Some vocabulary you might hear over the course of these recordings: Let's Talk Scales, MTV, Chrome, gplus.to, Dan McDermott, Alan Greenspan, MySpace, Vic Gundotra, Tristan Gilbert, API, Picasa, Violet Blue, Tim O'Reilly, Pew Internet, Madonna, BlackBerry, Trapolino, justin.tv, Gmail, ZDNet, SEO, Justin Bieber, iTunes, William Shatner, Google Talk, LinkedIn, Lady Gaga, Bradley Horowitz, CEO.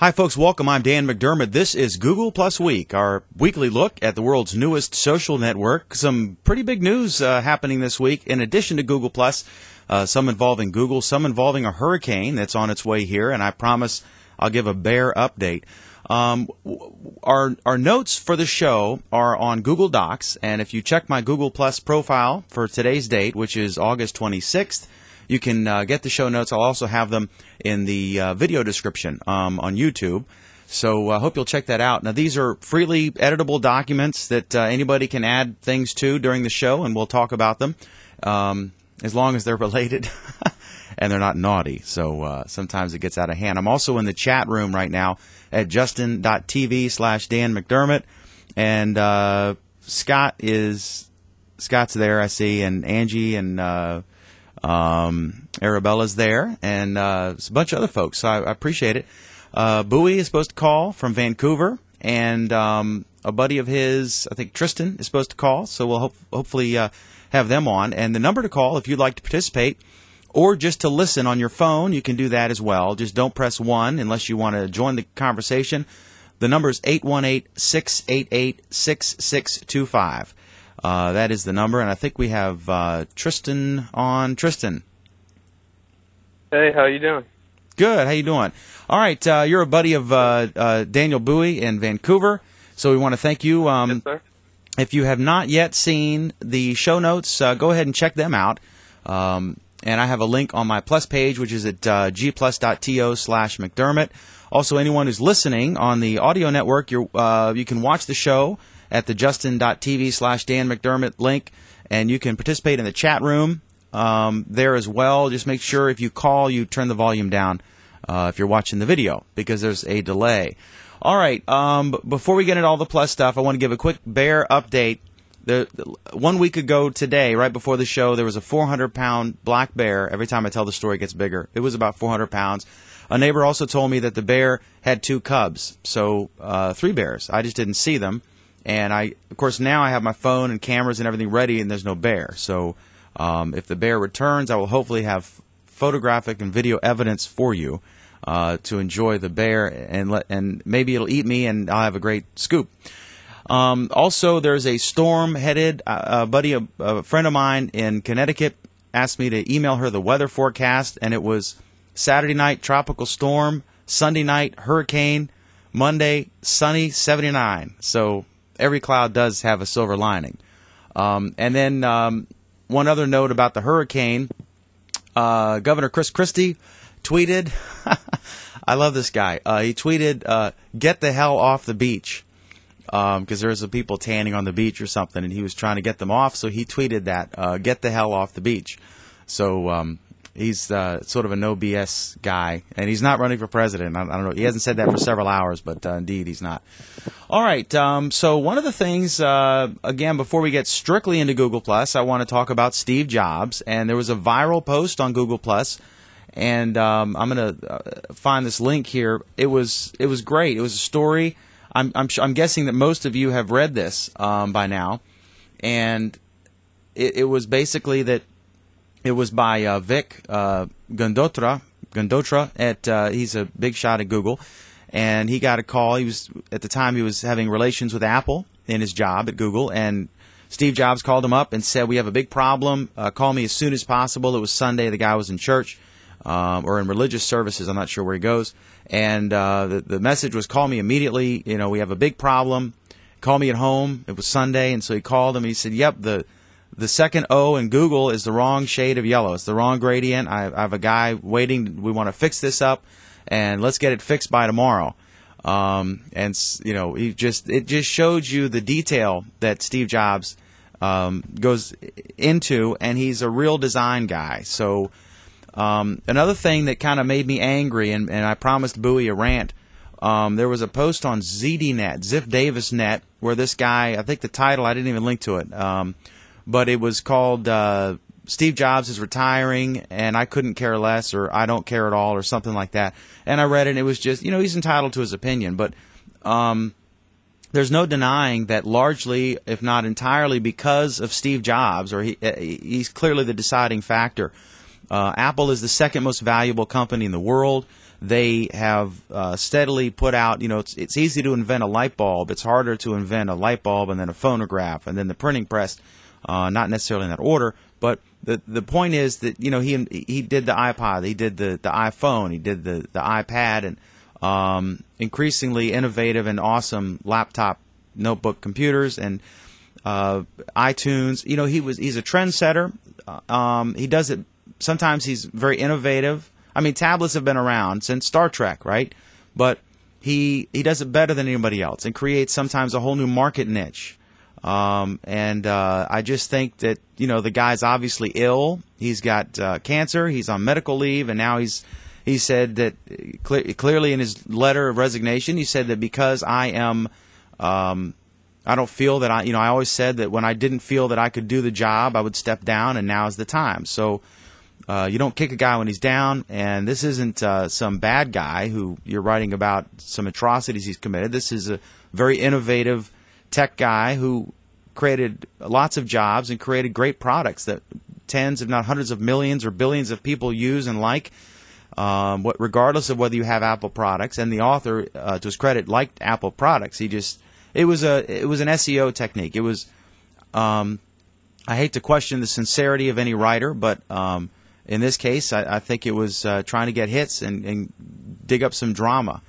Hi folks, welcome. I'm Dan McDermott. This is Google Plus Week, our weekly look at the world's newest social network. Some pretty big news happening this week in addition to Google Plus, some involving Google, some involving a hurricane that's on its way here, and I promise I'll give a bear update. Our notes for the show are on Google Docs, and if you check my Google Plus profile for today's date, which is August 26th, you can get the show notes. I'll also have them in the video description on YouTube. So I hope you'll check that out. Now, these are freely editable documents that anybody can add things to during the show, and we'll talk about them as long as they're related and they're not naughty. So sometimes it gets out of hand. I'm also in the chat room right now at justin.tv/Dan McDermott. And Scott's there, I see, and Angie and Arabella's there, and it's a bunch of other folks, so I appreciate it. Bowie is supposed to call from Vancouver, and a buddy of his, I think Tristan, is supposed to call, so we'll hopefully have them on. And the number to call if you'd like to participate or just to listen on your phone, you can do that as well. Just don't press 1 unless you want to join the conversation. The number is 818-688-6625. That is the number, and I think we have Tristan on. Tristan. Hey, how you doing? Good. How you doing? All right, you're a buddy of Daniel Bowie in Vancouver, so we want to thank you. Yes, sir. If you have not yet seen the show notes, go ahead and check them out. And I have a link on my Plus page, which is at gplus.to/McDermott. Also, anyone who's listening on the audio network, you can watch the show at the justin.tv/Dan McDermott link, and you can participate in the chat room there as well. Just make sure if you call, you turn the volume down if you're watching the video, because there's a delay. All right, before we get into all the Plus stuff, I want to give a quick bear update. 1 week ago today, right before the show, there was a 400-pound black bear. Every time I tell the story, it gets bigger. It was about 400 pounds. A neighbor also told me that the bear had 2 cubs, so 3 bears. I just didn't see them. And I, of course, now I have my phone and cameras and everything ready, and there's no bear. So if the bear returns, I will hopefully have photographic and video evidence for you to enjoy the bear, and maybe it'll eat me, and I'll have a great scoop. Also, there's a storm headed. A friend of mine in Connecticut asked me to email her the weather forecast, and it was Saturday night, tropical storm, Sunday night, hurricane, Monday, sunny, 79. So every cloud does have a silver lining. And then one other note about the hurricane. Governor Chris Christie tweeted, I love this guy. He tweeted, get the hell off the beach, because there was some people tanning on the beach or something, and he was trying to get them off. So he tweeted that, get the hell off the beach. So he's sort of a no BS guy, and he's not running for president. I don't know. He hasn't said that for several hours, but indeed he's not. All right. So one of the things, again, before we get strictly into Google+, I want to talk about Steve Jobs. And there was a viral post on Google+, and I'm going to find this link here. It was great. It was a story. I'm guessing that most of you have read this by now. And it was basically that. It was by Vic Gundotra at he's a big shot at Google, and he got a call. He was at the time he was having relations with Apple in his job at Google, and Steve Jobs called him up and said, "We have a big problem. Call me as soon as possible." It was Sunday. The guy was in church or in religious services. I'm not sure where he goes. And the message was, "Call me immediately. You know, we have a big problem. Call me at home." It was Sunday, and so he called him. He said, "Yep, The second O in Google is the wrong shade of yellow. It's the wrong gradient. I have a guy waiting. We want to fix this up, and let's get it fixed by tomorrow." And you know, it just showed you the detail that Steve Jobs goes into, and he's a real design guy. So another thing that kind of made me angry, and I promised Bowie a rant. There was a post on ZDNet, Ziff Davis Net, where this guy, I think the title, I didn't even link to it. But it was called Steve Jobs is retiring and I couldn't care less, or I don't care at all, or something like that. And I read it, and it was just, you know, he's entitled to his opinion. But there's no denying that largely, if not entirely, because of Steve Jobs, or he's clearly the deciding factor. Apple is the second most valuable company in the world. they have steadily put out, you know, it's easy to invent a light bulb. It's harder to invent a light bulb and then a phonograph and then the printing press, not necessarily in that order. But the point is that, you know, he did the iPod, he did the iPhone, he did the iPad, and increasingly innovative and awesome laptop notebook computers and iTunes. You know, he's a trendsetter. He does it. Sometimes he's very innovative. I mean, tablets have been around since Star Trek, right? But he does it better than anybody else and creates sometimes a whole new market niche. I just think that, you know, the guy's obviously ill. He's got cancer. He's on medical leave, and now he said that clearly in his letter of resignation, he said that because I am, I don't feel that I always said that when I didn't feel that I could do the job, I would step down, and now's the time. So you don't kick a guy when he's down, and this isn't some bad guy who you're writing about some atrocities he's committed. This is a very innovative tech guy who created lots of jobs and created great products that tens, if not hundreds of millions or billions of people use and like, regardless of whether you have Apple products. And the author, to his credit, liked Apple products. He just it was an SEO technique. It was I hate to question the sincerity of any writer, but in this case, I think it was trying to get hits and dig up some drama.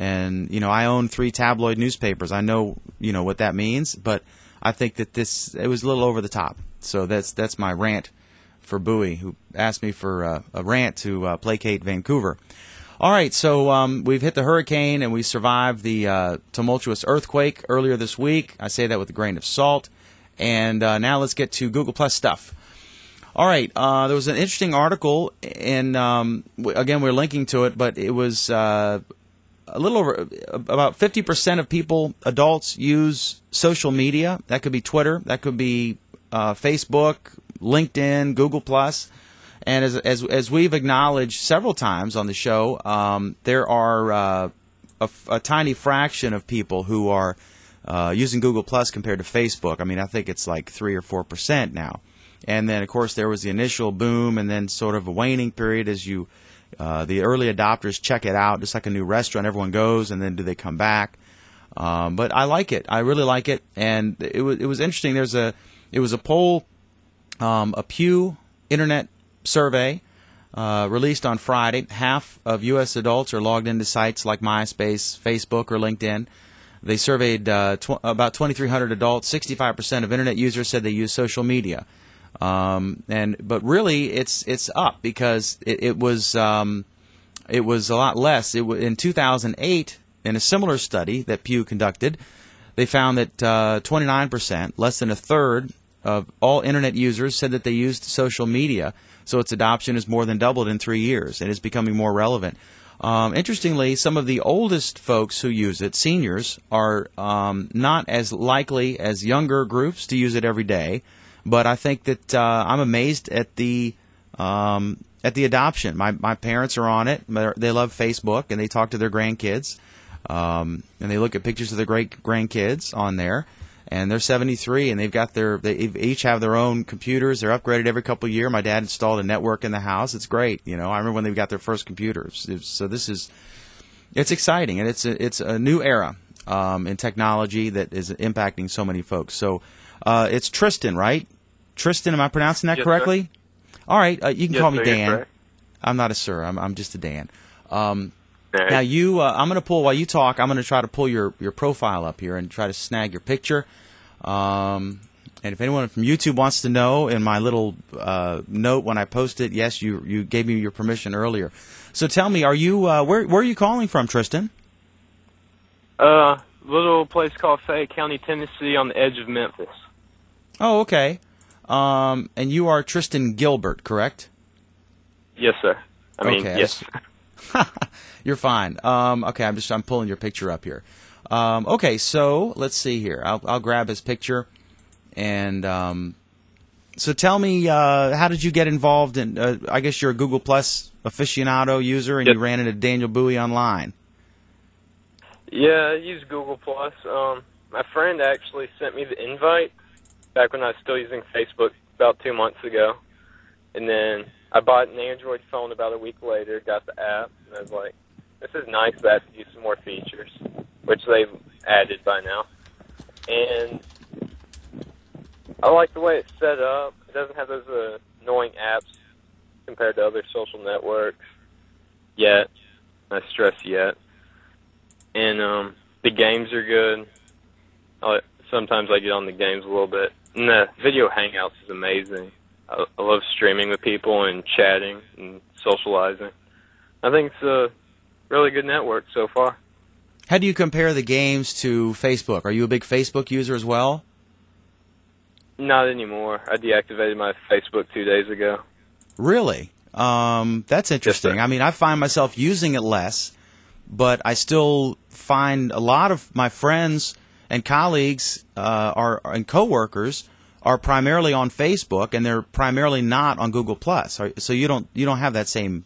And, you know, I own 3 tabloid newspapers. I know, you know, what that means, but I think that it was a little over the top. So that's my rant for Bowie, who asked me for a rant to placate Vancouver. All right, so we've hit the hurricane and we survived the tumultuous earthquake earlier this week. I say that with a grain of salt. And now let's get to Google Plus stuff. All right, there was an interesting article, and again, we're linking to it, but it was a little over about 50% of people, adults, use social media. That could be Twitter, that could be Facebook, LinkedIn, Google Plus, and as we've acknowledged several times on the show, there are a tiny fraction of people who are using Google Plus compared to Facebook. I mean, I think it's like 3 or 4% now. And then, of course, there was the initial boom, and then sort of a waning period as you. The early adopters check it out, just like a new restaurant. Everyone goes, and then do they come back? But I like it. I really like it, and it was interesting. It was a poll, a Pew Internet survey released on Friday. Half of U.S. adults are logged into sites like MySpace, Facebook, or LinkedIn. They surveyed about 2,300 adults. 65% of Internet users said they use social media. But really, it's up because it was a lot less. In 2008, in a similar study that Pew conducted, they found that 29%, less than a third of all Internet users, said that they used social media. So its adoption has more than doubled in 3 years, and is becoming more relevant. Interestingly, some of the oldest folks who use it, seniors, are not as likely as younger groups to use it every day. But I think that I'm amazed at the adoption. My parents are on it. They love Facebook, and they talk to their grandkids, and they look at pictures of their great grandkids on there. And they're 73, and they've got they each have their own computers. They're upgraded every couple of years. My dad installed a network in the house. It's great, you know. I remember when they got their first computers. So it's exciting, and it's a new era in technology that is impacting so many folks. So. It's Tristan, right? Tristan, am I pronouncing that correctly? Sir. All right, you can call me Dan. Correct. I'm not a sir. I'm just a Dan. Now you, I'm going to pull while you talk. I'm going to try to pull your profile up here and try to snag your picture. And if anyone from YouTube wants to know, in my little note when I post it, yes, you gave me your permission earlier. So tell me, are you where are you calling from, Tristan? Little place called Fayette County, Tennessee, on the edge of Memphis. Oh, okay. And you are Tristan Gilbert, correct? Yes, sir. Yes. You're fine. Okay, I'm pulling your picture up here. Okay, so let's see here. I'll grab his picture. And so tell me, how did you get involved in? I guess you're a Google Plus aficionado user, and you ran into Daniel Bowie online. Yeah, I use Google Plus. My friend actually sent me the invite back when I was still using Facebook about 2 months ago. And then I bought an Android phone about a week later, got the app, and I was like, this is nice, but it has to do some more features, which they've added by now. And I like the way it's set up. It doesn't have those annoying apps compared to other social networks yet. I stress yet. And the games are good. Sometimes I get on the games a little bit. And the video hangouts is amazing. I love streaming with people and chatting and socializing. I think it's a really good network so far. How do you compare the games to Facebook? Are you a big Facebook user as well? Not anymore. I deactivated my Facebook 2 days ago. Really? That's interesting. Yes, I mean, I find myself using it less, but I still find a lot of my friends and colleagues and coworkers are primarily on Facebook, and they're primarily not on Google Plus. So you don't have that same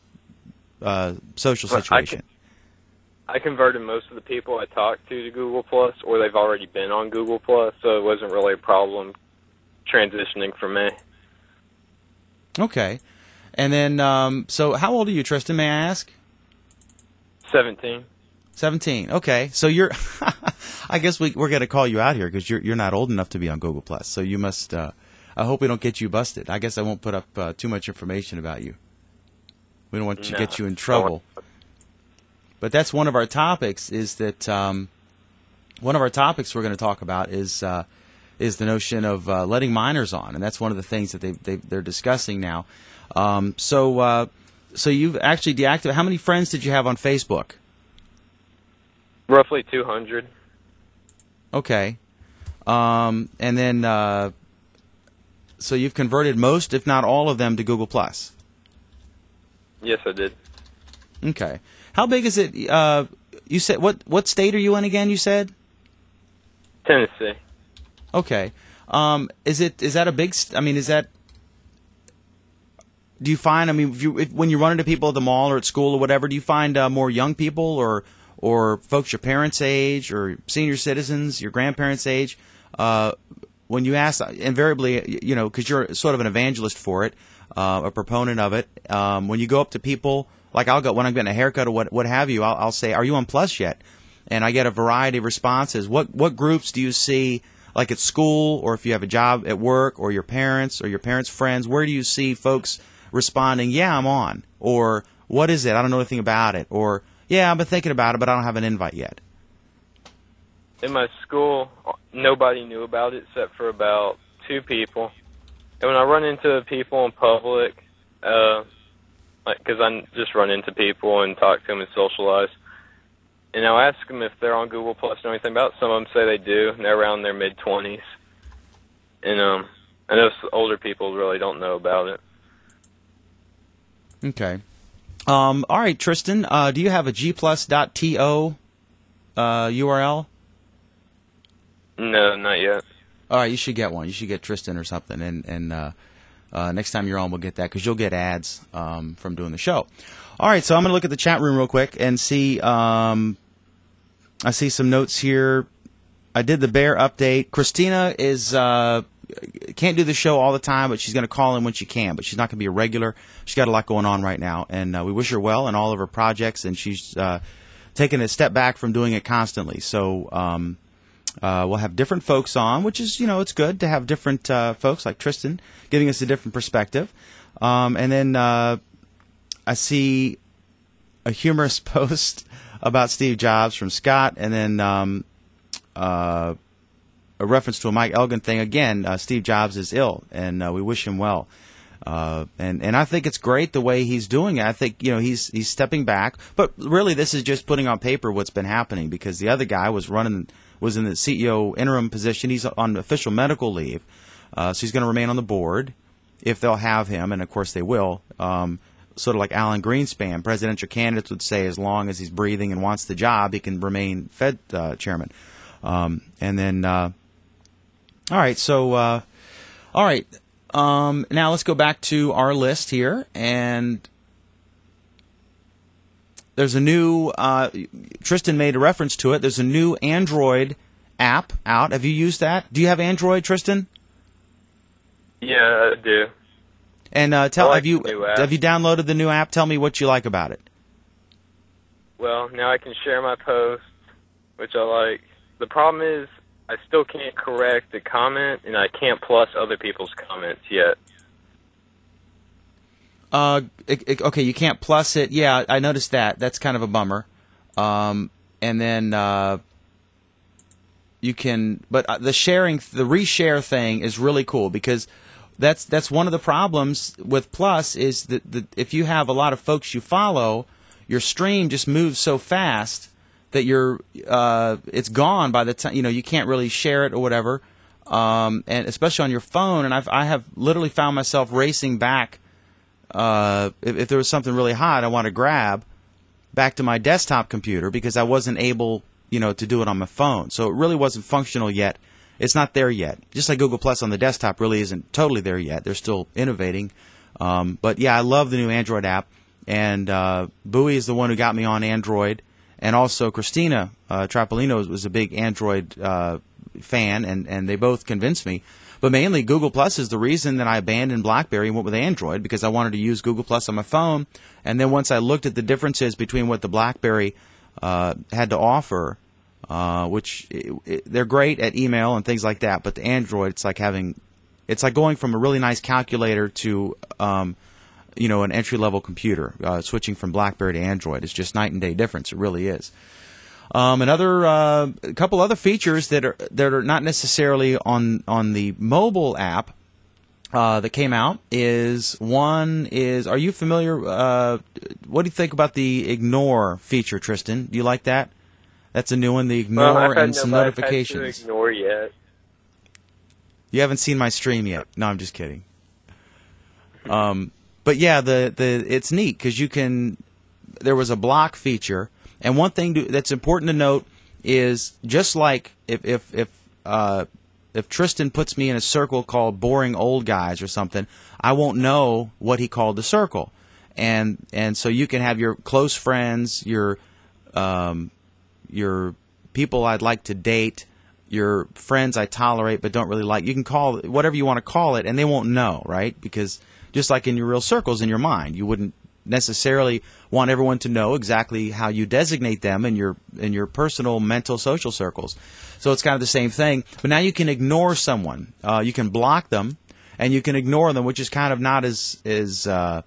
social situation. I converted most of the people I talked to Google Plus, or they've already been on Google Plus, so it wasn't really a problem transitioning for me. Okay. And then, so how old are you, Tristan, may I ask? 17. 17. Okay. So you're, I guess we're going to call you out here because you're not old enough to be on Google Plus. So you must, I hope we don't get you busted. I guess I won't put up too much information about you. We don't want to get you in trouble. But that's one of our topics is that, one of our topics we're going to talk about is the notion of letting minors on. And that's one of the things that they're discussing now. So you've actually deactivated. How many friends did you have on Facebook? Roughly 200. Okay. And then, so you've converted most, if not all of them, to Google Plus. Yes, I did. Okay. How big is it? You said, what state are you in again, you said? Tennessee. Okay. Is that a big, do you find, when you run into people at the mall or at school or whatever, do you find more young people or folks your parents' age or senior citizens, your grandparents' age? When you ask, invariably, because you're sort of an evangelist for it, a proponent of it, when you go up to people, like when I'm getting a haircut or what have you, I'll say, are you on Plus yet? And I get a variety of responses. What groups do you see, like at school or if you have a job at work or your parents or your parents' friends, where do you see folks responding, yeah, I'm on, or what is it? I don't know anything about it, or yeah, I've been thinking about it, but I don't have an invite yet. In my school, nobody knew about it except for about two people. And when I run into people in public, because I just run into people and talk to them and socialize, and I'll ask them if they're on Google Plus or anything about it. Some of them say they do, and they're around their mid-20s. And I know older people really don't know about it. Okay. All right, Tristan, do you have a gplus.to URL? No, not yet. All right, you should get one. You should get Tristan or something, and next time you're on we'll get that because you'll get ads from doing the show. All right, so I'm going to look at the chat room real quick and see I see some notes here. I did the bear update. Christina is can't do the show all the time, but she's going to call in when she can, but she's not going to be a regular. She's got a lot going on right now, and we wish her well in all of her projects, and she's taking a step back from doing it constantly. So we'll have different folks on, which is, it's good to have different folks like Tristan giving us a different perspective. And then I see a humorous post about Steve Jobs from Scott, and then a reference to a Mike Elgin thing. Again, Steve Jobs is ill, and we wish him well. And I think it's great the way he's doing it. I think, he's stepping back. But really, this is just putting on paper what's been happening because the other guy was in the CEO interim position. He's on official medical leave, so he's going to remain on the board if they'll have him, and, of course, they will. Sort of like Alan Greenspan, presidential candidates would say as long as he's breathing and wants the job, he can remain Fed chairman. And then... all right, so all right. Now let's go back to our list here, and there's a new Tristan made a reference to it. There's a new Android app out. Have you used that? Do you have Android, Tristan? Yeah, I do. And have you downloaded the new app? Tell me what you like about it. well, now I can share my posts, which I like. The problem is I still can't correct the comment, and I can't plus other people's comments yet. Okay, you can't plus it. Yeah, I noticed that. That's kind of a bummer. And then you can, but the sharing, the reshare thing is really cool, because that's one of the problems with Plus is that if you have a lot of folks you follow, your stream just moves so fast that you're it's gone by the time, you know, you can't really share it or whatever, and especially on your phone. And I have literally found myself racing back. If there was something really hot I want to grab, back to my desktop computer, because I wasn't able, you know, to do it on my phone. So it really wasn't functional yet. It's not there yet. Just like Google Plus on the desktop really isn't totally there yet. They're still innovating. But yeah, I love the new Android app. And Bowie is the one who got me on Android. And also Christina Trapolino was a big Android fan, and they both convinced me. But mainly Google Plus is the reason that I abandoned BlackBerry and went with Android, because I wanted to use Google Plus on my phone. And then once I looked at the differences between what the BlackBerry had to offer, which they're great at email and things like that, but the Android, it's like having, it's like going from a really nice calculator to, you know, an entry-level computer. Switching from BlackBerry to Android is just night and day difference. It really is. Another a couple other features that are not necessarily on the mobile app that came out is, one is, are you familiar? What do you think about the ignore feature, Tristan? Do you like that? That's a new one. The ignore and some notifications. I've had to ignore yet. You haven't seen my stream yet. No, I'm just kidding. But yeah, the it's neat because you can. There was a block feature. And one thing that's important to note is, just like if Tristan puts me in a circle called boring old guys or something, I won't know what he called the circle, and so you can have your close friends, your people I'd like to date, your friends I tolerate but don't really like. You can call it whatever you want to call it, and they won't know, right? Because just like in your real circles in your mind, you wouldn't necessarily want everyone to know exactly how you designate them in your personal, mental, social circles. So it's kind of the same thing. But now you can ignore someone. You can block them, and you can ignore them, which is kind of not as I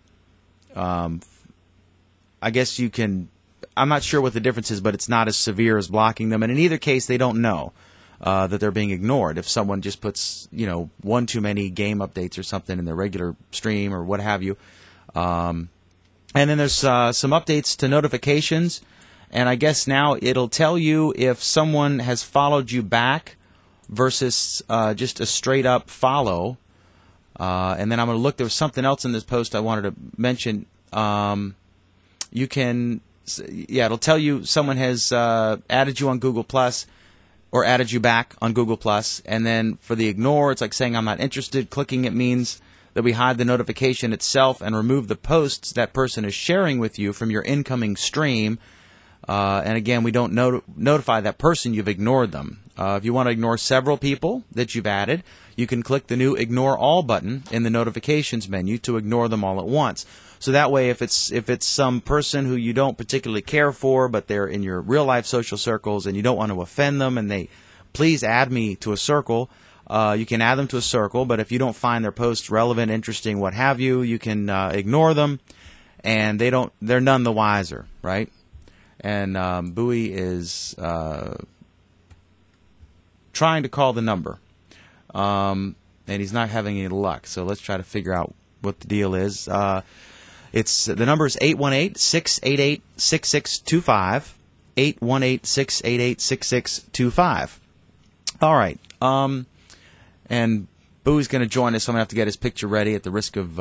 guess you can. I'm not sure what the difference is, but it's not as severe as blocking them. And in either case, they don't know that they're being ignored. If someone just puts, you know, one too many game updates or something in their regular stream or what have you. And then there's some updates to notifications, and I guess now it'll tell you if someone has followed you back versus just a straight-up follow. And then I'm going to look. There was something else in this post I wanted to mention. It'll tell you someone has added you on Google Plus or added you back on Google Plus. And then for the ignore, it's like saying I'm not interested. Clicking it means that we hide the notification itself and remove the posts that person is sharing with you from your incoming stream. And again, we don't notify that person you've ignored them. If you want to ignore several people that you've added, you can click the new Ignore All button in the notifications menu to ignore them all at once. So that way, if it's some person who you don't particularly care for, but they're in your real-life social circles and you don't want to offend them, and they please add me to a circle, you can add them to a circle, but if you don't find their posts relevant, interesting, what have you, you can ignore them, and they're none the wiser, right? And Bowie is trying to call the number, and he's not having any luck, so let's try to figure out what the deal is. The number is 818-688-6625, 818-688-6625. All right. And Boo's going to join us. I'm going to have to get his picture ready at the risk of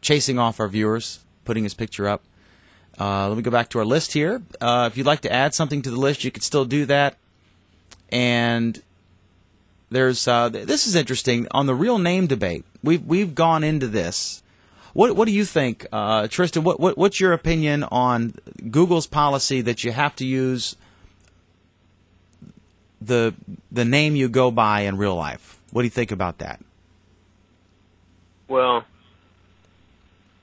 chasing off our viewers, putting his picture up. Let me go back to our list here. If you'd like to add something to the list, you can still do that. And there's this is interesting. On the real name debate, we've gone into this. What do you think, Tristan? What's your opinion on Google's policy that you have to use the name you go by in real life? What do you think about that? Well,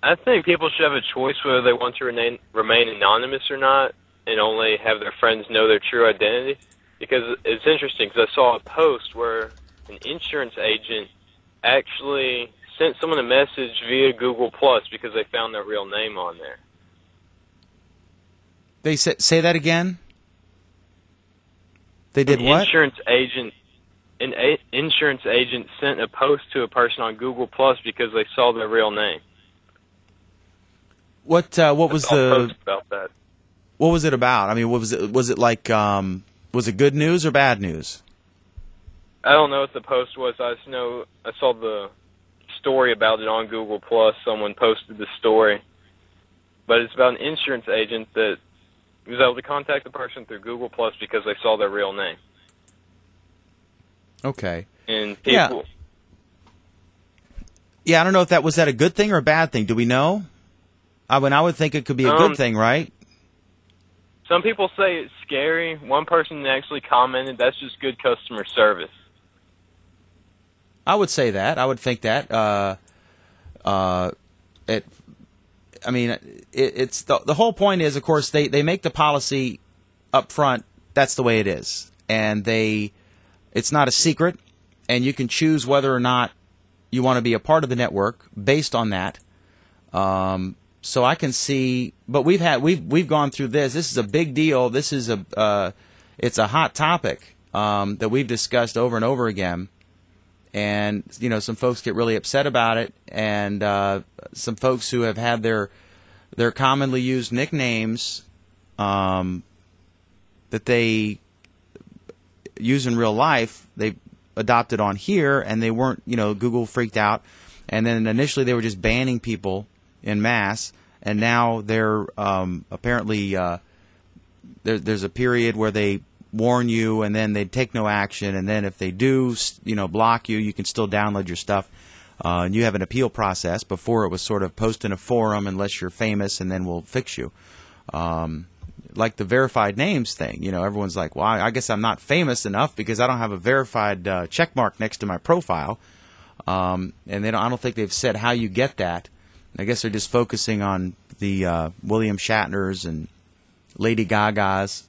I think people should have a choice whether they want to remain anonymous or not. and only have their friends know their true identity? Because it's interesting, because I saw a post where an insurance agent actually sent someone a message via Google Plus because they found their real name on there. They said, say that again? They did what? An insurance agent sent a post to a person on Google Plus because they saw their real name. What was the about that? What was it about? I mean, what was it? Was it like was it good news or bad news? I don't know what the post was. I just know I saw the story about it on Google Plus. Someone posted the story, but it's about an insurance agent that was able to contact the person through Google Plus because they saw their real name. Okay. And people. Yeah, I don't know if that was that a good thing or a bad thing. Do we know? I mean, I would think it could be a good thing, right? Some people say it's scary. One person actually commented, that's just good customer service. I would say that. I would think that. I mean, it's the whole point is, of course, they make the policy up front. That's the way it is. And it's not a secret. And you can choose whether or not you want to be a part of the network based on that. So I can see, but we've gone through this. This is a big deal. This is it's a hot topic that we've discussed over and over again, and some folks get really upset about it, and some folks who have had their commonly used nicknames that they use in real life they adopted on here, and they weren't, Google freaked out, and then initially they were just banning people in mass, and now they're apparently there's a period where they warn you, and then they take no action, and then if they do, block you, you can still download your stuff, and you have an appeal process. Before it was sort of post in a forum unless you're famous, and then we'll fix you, like the verified names thing. Everyone's like, well, I guess I'm not famous enough because I don't have a verified check mark next to my profile, and I don't think they've said how you get that. I guess they're just focusing on the William Shatners and Lady Gagas.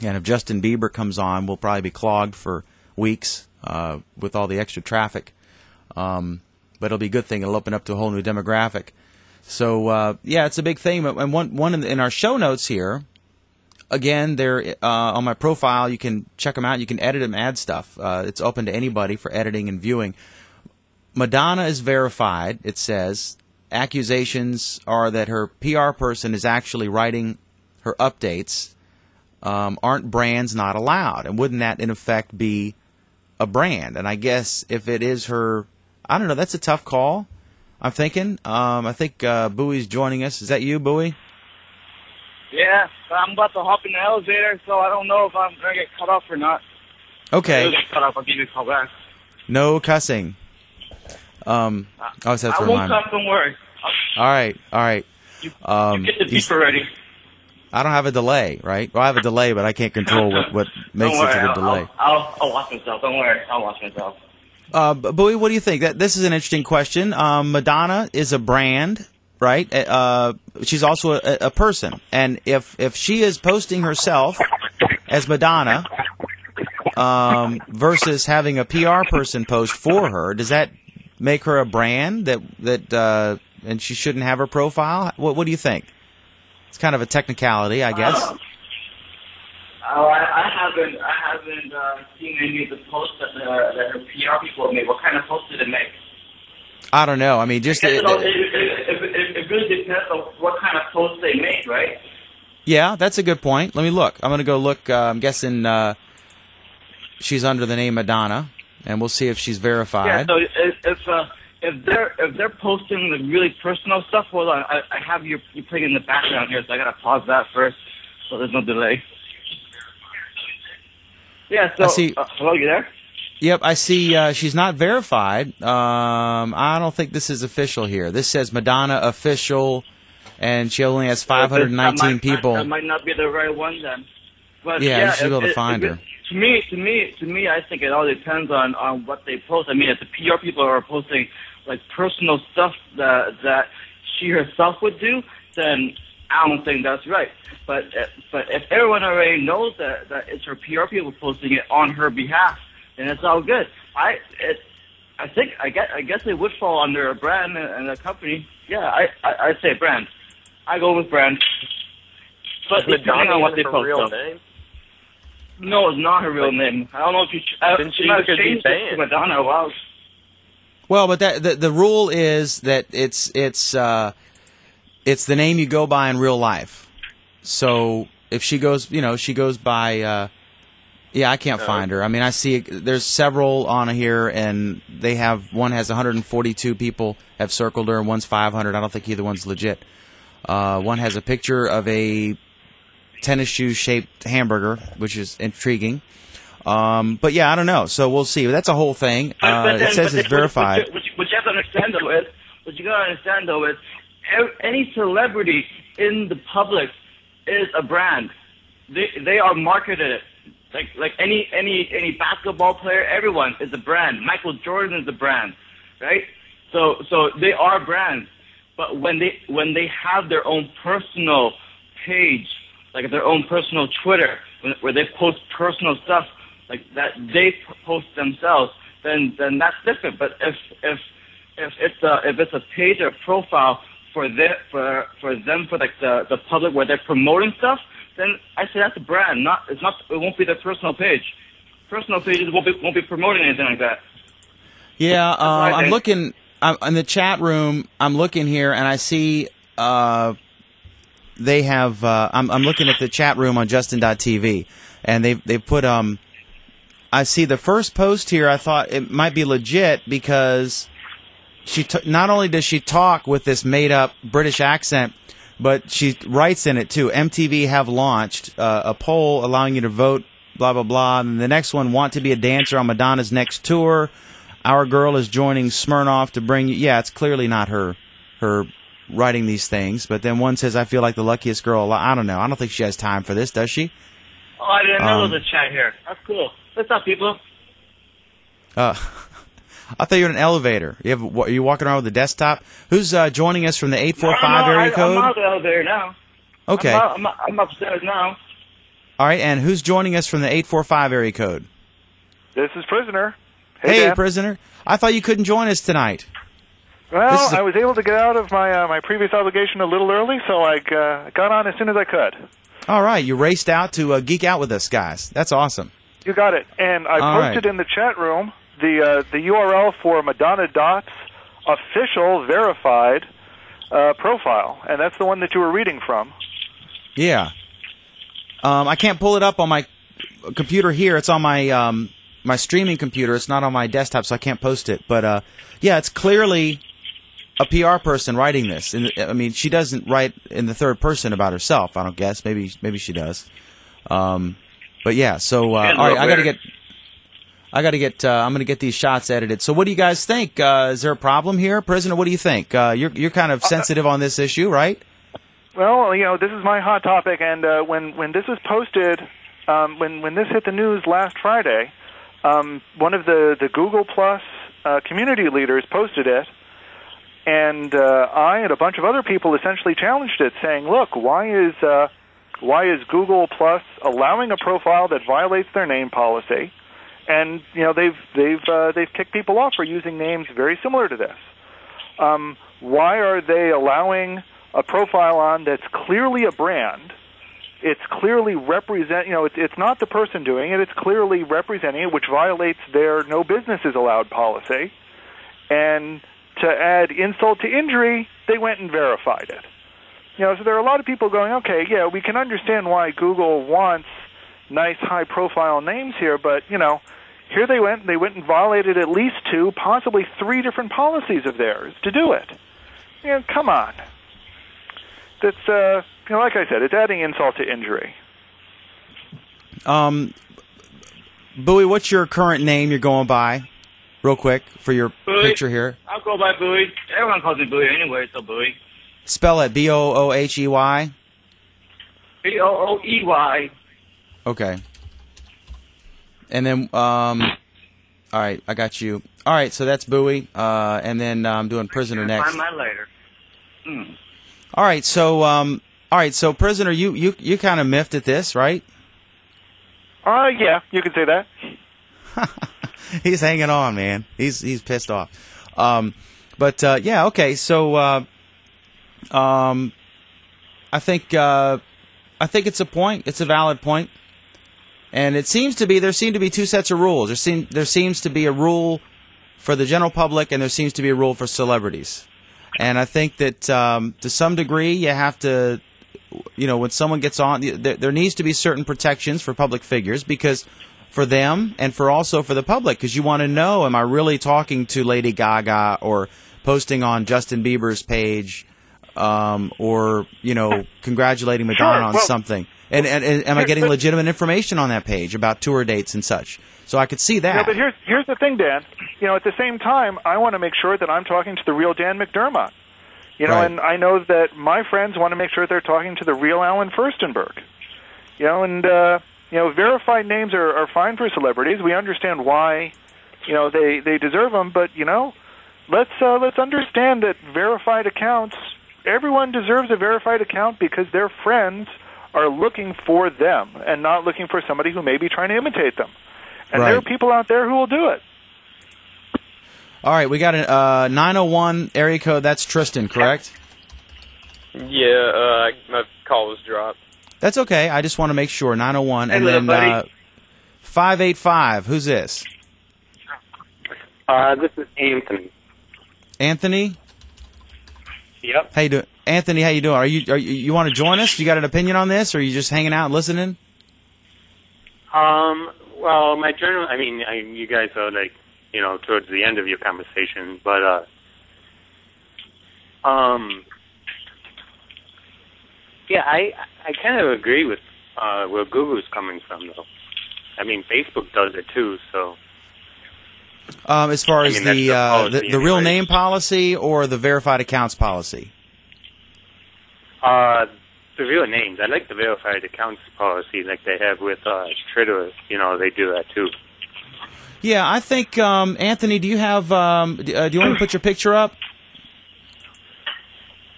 And if Justin Bieber comes on, we'll probably be clogged for weeks with all the extra traffic. But it'll be a good thing. It'll open up to a whole new demographic. So, yeah, it's a big thing. And one in our show notes here, again, they're on my profile. You can check them out. You can edit them, add stuff. It's open to anybody for editing and viewing. Madonna is verified, it says. Accusations are that her PR person is actually writing her updates. Aren't brands not allowed? And wouldn't that, in effect, be a brand? And I guess if it is her, I don't know, that's a tough call, I'm thinking. I think Bowie's joining us. Is that you, Bowie? Yeah, I'm about to hop in the elevator, so I don't know if I'm going to get cut off or not. Okay. If I get cut off, I'll give you a call back. No cussing. I always have to remind. I won't stop, don't worry. All right. You get the beeper ready. I don't have a delay, right? Well, I have a delay, but I can't control what makes it to the delay. I'll watch myself. Don't worry. I'll watch myself. Bowie, what do you think? This is an interesting question. Madonna is a brand, right? She's also a person. And if she is posting herself as Madonna versus having a PR person post for her, does that make her a brand that and she shouldn't have her profile? What do you think? It's kind of a technicality, I guess. I haven't seen any of the posts that her PR people have made. What kind of posts did it make? I don't know. I mean, just it really depends on what kind of posts they made, right? Yeah, that's a good point. Let me look. I'm going to go look. I'm guessing she's under the name Madonna. And we'll see if she's verified. Yeah, so if they're posting the really personal stuff, hold on, I have you playing in the background here, so I gotta pause that first, so there's no delay. Yeah. So hello, you there? Yep, I see. She's not verified. I don't think this is official here. This says Madonna official, and she only has 519 people. That might not be the right one then. But yeah, you should be able to find her. To me, I think it all depends on what they post. I mean, if the PR people are posting like personal stuff that she herself would do, then I don't think that's right. But if everyone already knows that it's her PR people posting it on her behalf, then it's all good. I guess they would fall under a brand and a company. Yeah, I'd say brand. I go with brand. But depending on what they post. Real name? No, it's not her real name. I don't know if you changed it to Madonna. Wow. Well, but that the rule is that it's the name you go by in real life. So if she goes, she goes by. Yeah, I can't find her. I mean, I see there's several on here, and they have one has 142 people have circled her, and one's 500. I don't think either one's legit. One has a picture of a tennis shoe shaped hamburger, which is intriguing. But yeah, I don't know. So we'll see. That's a whole thing. It says it's verified. What you have to understand though is, any celebrity in the public is a brand. They are marketed. Like any basketball player, everyone is a brand. Michael Jordan is a brand, right? So they are brands. But when they have their own personal page, like their own personal Twitter, where they post personal stuff like that they post themselves, then that's different. But if it's a page or profile for them for like the public where they're promoting stuff, then I say that's a brand. It won't be their personal page. Personal pages won't be promoting anything like that. Yeah, I'm looking in the chat room. I'm looking here, and I see they have. I'm looking at the chat room on justin.tv, and they've put. I see the first post here. I thought it might be legit because she not only does she talk with this made up British accent. But she writes in it, too. MTV have launched a poll allowing you to vote, blah, blah, blah. And the next one, want to be a dancer on Madonna's next tour. Our girl is joining Smirnoff to bring you. Yeah, it's clearly not her writing these things. But then one says, I feel like the luckiest girl alive. I don't know. I don't think she has time for this, does she? Oh, I didn't know there was a chat here. That's cool. What's up, people? I thought you were in an elevator. Are you walking around with a desktop? Who's joining us from the 845 area code? I'm out of the elevator now. Okay. I'm upstairs now. All right, and who's joining us from the 845 area code? This is Prisoner. Hey, Prisoner. I thought you couldn't join us tonight. Well, I was able to get out of my my previous obligation a little early, so I got on as soon as I could. All right, you raced out to geek out with us, guys. That's awesome. You got it. And I posted in the chat room the URL for Madonna Dot's official verified profile, and that's the one that you were reading from. Yeah, I can't pull it up on my computer here. It's on my my streaming computer. It's not on my desktop, so I can't post it. But yeah, it's clearly a PR person writing this. And, I mean, she doesn't write in the third person about herself. I don't guess. Maybe she does. But yeah. So all right, I got to get. I'm going to get these shots edited. So, what do you guys think? Is there a problem here, Prisoner? What do you think? You're kind of sensitive on this issue, right? Well, this is my hot topic, and when this was posted, when this hit the news last Friday, one of the Google Plus community leaders posted it, and I and a bunch of other people essentially challenged it, saying, "Look, why is Google Plus allowing a profile that violates their name policy?" And they've kicked people off for using names very similar to this. Why are they allowing a profile on that's clearly a brand? It's clearly it's not the person doing it. It's clearly representing it, which violates their no business is allowed policy. And to add insult to injury, they went and verified it. So there are a lot of people going, okay, yeah, we can understand why Google wants nice high profile names here, but here they went and violated at least 2, possibly 3 different policies of theirs to do it. Come on. That's like I said, it's adding insult to injury. Bowie, what's your current name you're going by, real quick, for your Bowie picture here? I'll go by Bowie. Everyone calls me Bowie anyway, so Bowie. Spell it Boohey. Booey. Okay. And then, all right, I got you. All right, so that's Bowie, and then I'm doing Prisoner next. Find mine later. All right, so All right, so Prisoner, you kind of miffed at this, right? Yeah, you can say that. He's hanging on, man. He's pissed off. Yeah, okay. So, I think it's a point. It's a valid point. And it seems to be, there seem to be two sets of rules. There seems to be a rule for the general public, and there seems to be a rule for celebrities. And I think that, to some degree, you have to, you know, when someone gets on, there needs to be certain protections for public figures, because for them and for also for the public, because you want to know, am I really talking to Lady Gaga or posting on Justin Bieber's page, or, you know, congratulating Madonna on something? And am I getting legitimate information on that page about tour dates and such? So I could see that. Yeah, but here's the thing, Dan. You know, at the same time, I want to make sure that I'm talking to the real Dan McDermott. You know, right. And I know that my friends want to make sure they're talking to the real Alan Furstenberg. You know, and you know, verified names are fine for celebrities. We understand why, you know, they deserve them. But you know, let's understand that verified accounts. Everyone deserves a verified account because their friends are looking for them and not looking for somebody who may be trying to imitate them. And right. There are people out there who will do it. All right, we got a 901 area code. That's Tristan, correct? Yeah, my call was dropped. That's okay. I just want to make sure. 901. And then 585. Who's this? This is Anthony. Anthony? Yep. How you doing? Anthony, how you doing? You want to join us? You got an opinion on this, or are you just hanging out and listening? Well, my general, I mean, you guys are like, you know, towards the end of your conversation, but yeah, I kind of agree with where Google's coming from, though. I mean, Facebook does it too, so. As far as the real name policy or the verified accounts policy? The real names. I like the verified accounts policy like they have with Twitter. You know, they do that too. Yeah, I think, Anthony, do you have, do you want to put your picture up?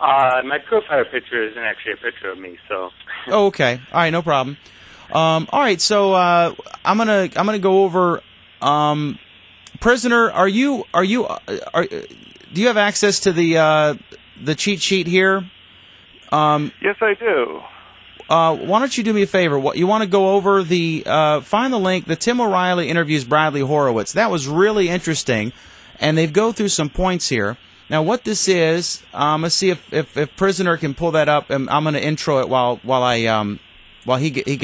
My profile picture isn't actually a picture of me, so. Oh, okay. All right, no problem. All right, so I'm gonna go over. Prisoner, do you have access to the cheat sheet here? Yes, I do. Why don't you do me a favor? You want to go over find the link, the Tim O'Reilly interviews Bradley Horowitz. That was really interesting, and they go through some points here. Now, what this is, let's see if Prisoner can pull that up, and I'm going to intro it while he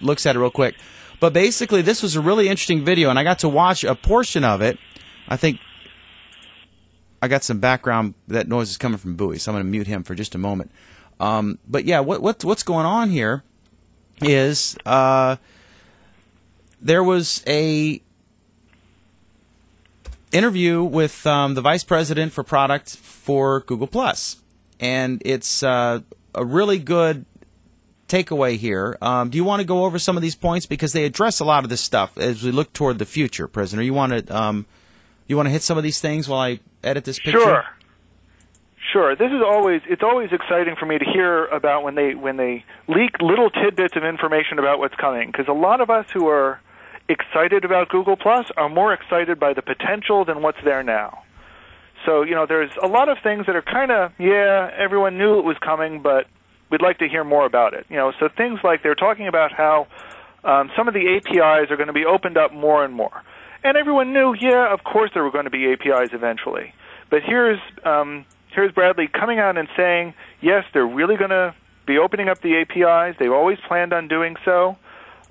looks at it real quick. But basically, this was a really interesting video, and I got to watch a portion of it. I think I got some background. That noise is coming from Bowie, so I'm going to mute him for just a moment. But yeah, what's going on here is there was a interview with the vice president for product for Google Plus, and it's a really good takeaway here. Do you want to go over some of these points, because they address a lot of this stuff as we look toward the future, Prisoner? You want to hit some of these things while I edit this picture? Sure. Sure. This is always exciting for me to hear about when they leak little tidbits of information about what's coming, because a lot of us who are excited about Google Plus are more excited by the potential than what's there now. So, you know, there's a lot of things that are kind of, yeah, everyone knew it was coming, but we'd like to hear more about it. You know, so things like they're talking about how some of the APIs are going to be opened up more and more. And everyone knew, yeah, of course there were going to be APIs eventually. But here's Bradley coming out and saying, yes, they're really going to be opening up the APIs. They've always planned on doing so.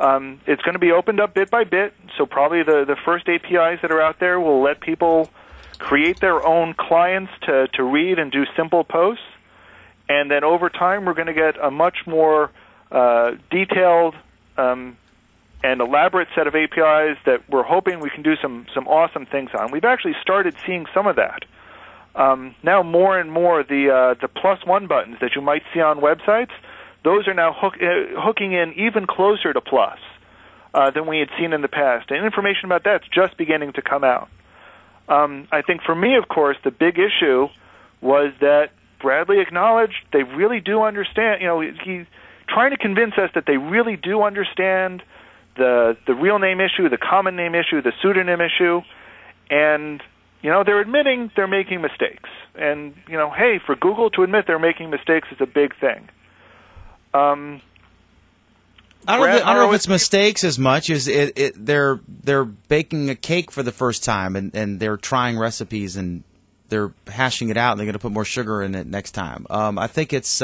It's going to be opened up bit by bit, so probably the first APIs that are out there will let people create their own clients to read and do simple posts. And then over time, we're going to get a much more detailed and elaborate set of APIs that we're hoping we can do some awesome things on. We've actually started seeing some of that. Now more and more, the +1 buttons that you might see on websites, those are now hooking in even closer to plus than we had seen in the past. And information about that's just beginning to come out. I think for me, of course, the big issue was that Bradley acknowledged they really do understand. You know, he's trying to convince us that they really do understand the real name issue, the common name issue, the pseudonym issue, and you know they're admitting they're making mistakes. And you know, hey, for Google to admit they're making mistakes is a big thing. I don't know if it's mistakes as much as it they're baking a cake for the first time and they're trying recipes and they're hashing it out and they're going to put more sugar in it next time. I think it's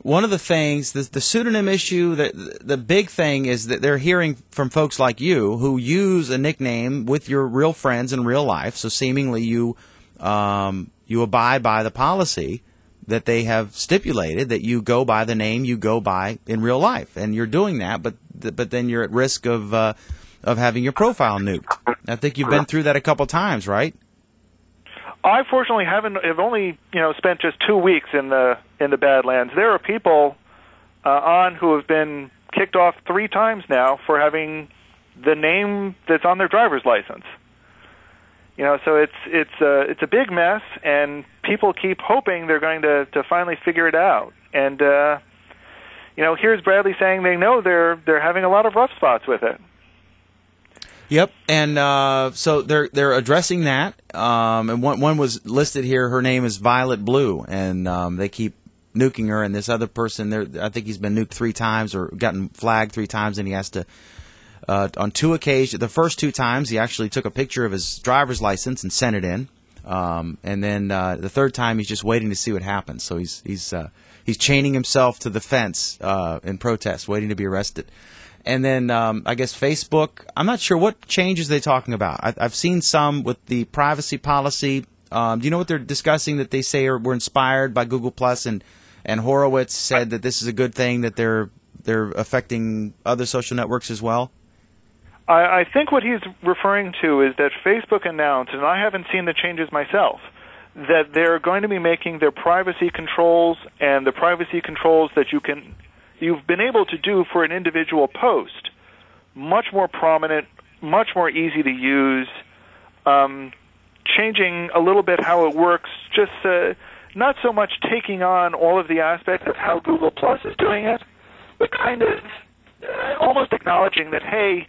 one of the things, the pseudonym issue, the big thing is that they're hearing from folks like you who use a nickname with your real friends in real life, so seemingly you abide by the policy that they have stipulated that you go by the name you go by in real life, and you're doing that, but then you're at risk of having your profile nuked. I think you've been through that a couple times, right? I fortunately haven't. I've only spent just 2 weeks in the Badlands. There are people on who have been kicked off 3 times now for having the name that's on their driver's license. You know, so it's a big mess, and people keep hoping they're going to finally figure it out. And you know, here's Bradley saying they know they're having a lot of rough spots with it. Yep, and so they're addressing that. And one was listed here. Her name is Violet Blue, and they keep nuking her. And this other person, I think he's been nuked 3 times or gotten flagged 3 times, and he has to. On 2 occasions, the first 2 times, he actually took a picture of his driver's license and sent it in, and then the third time, he's just waiting to see what happens. So he's chaining himself to the fence in protest, waiting to be arrested. And then I guess Facebook. I'm not sure what changes they're talking about. I've seen some with the privacy policy. Do you know what they're discussing that they say were inspired by Google Plus and Horowitz said that this is a good thing that they're affecting other social networks as well. I think what he's referring to is that Facebook announced, and I haven't seen the changes myself, that they're going to be making their privacy controls and the privacy controls that you've been able to do for an individual post much more prominent, much more easy to use, changing a little bit how it works, just not so much taking on all of the aspects of how Google Plus is doing it, but kind of almost acknowledging that, hey,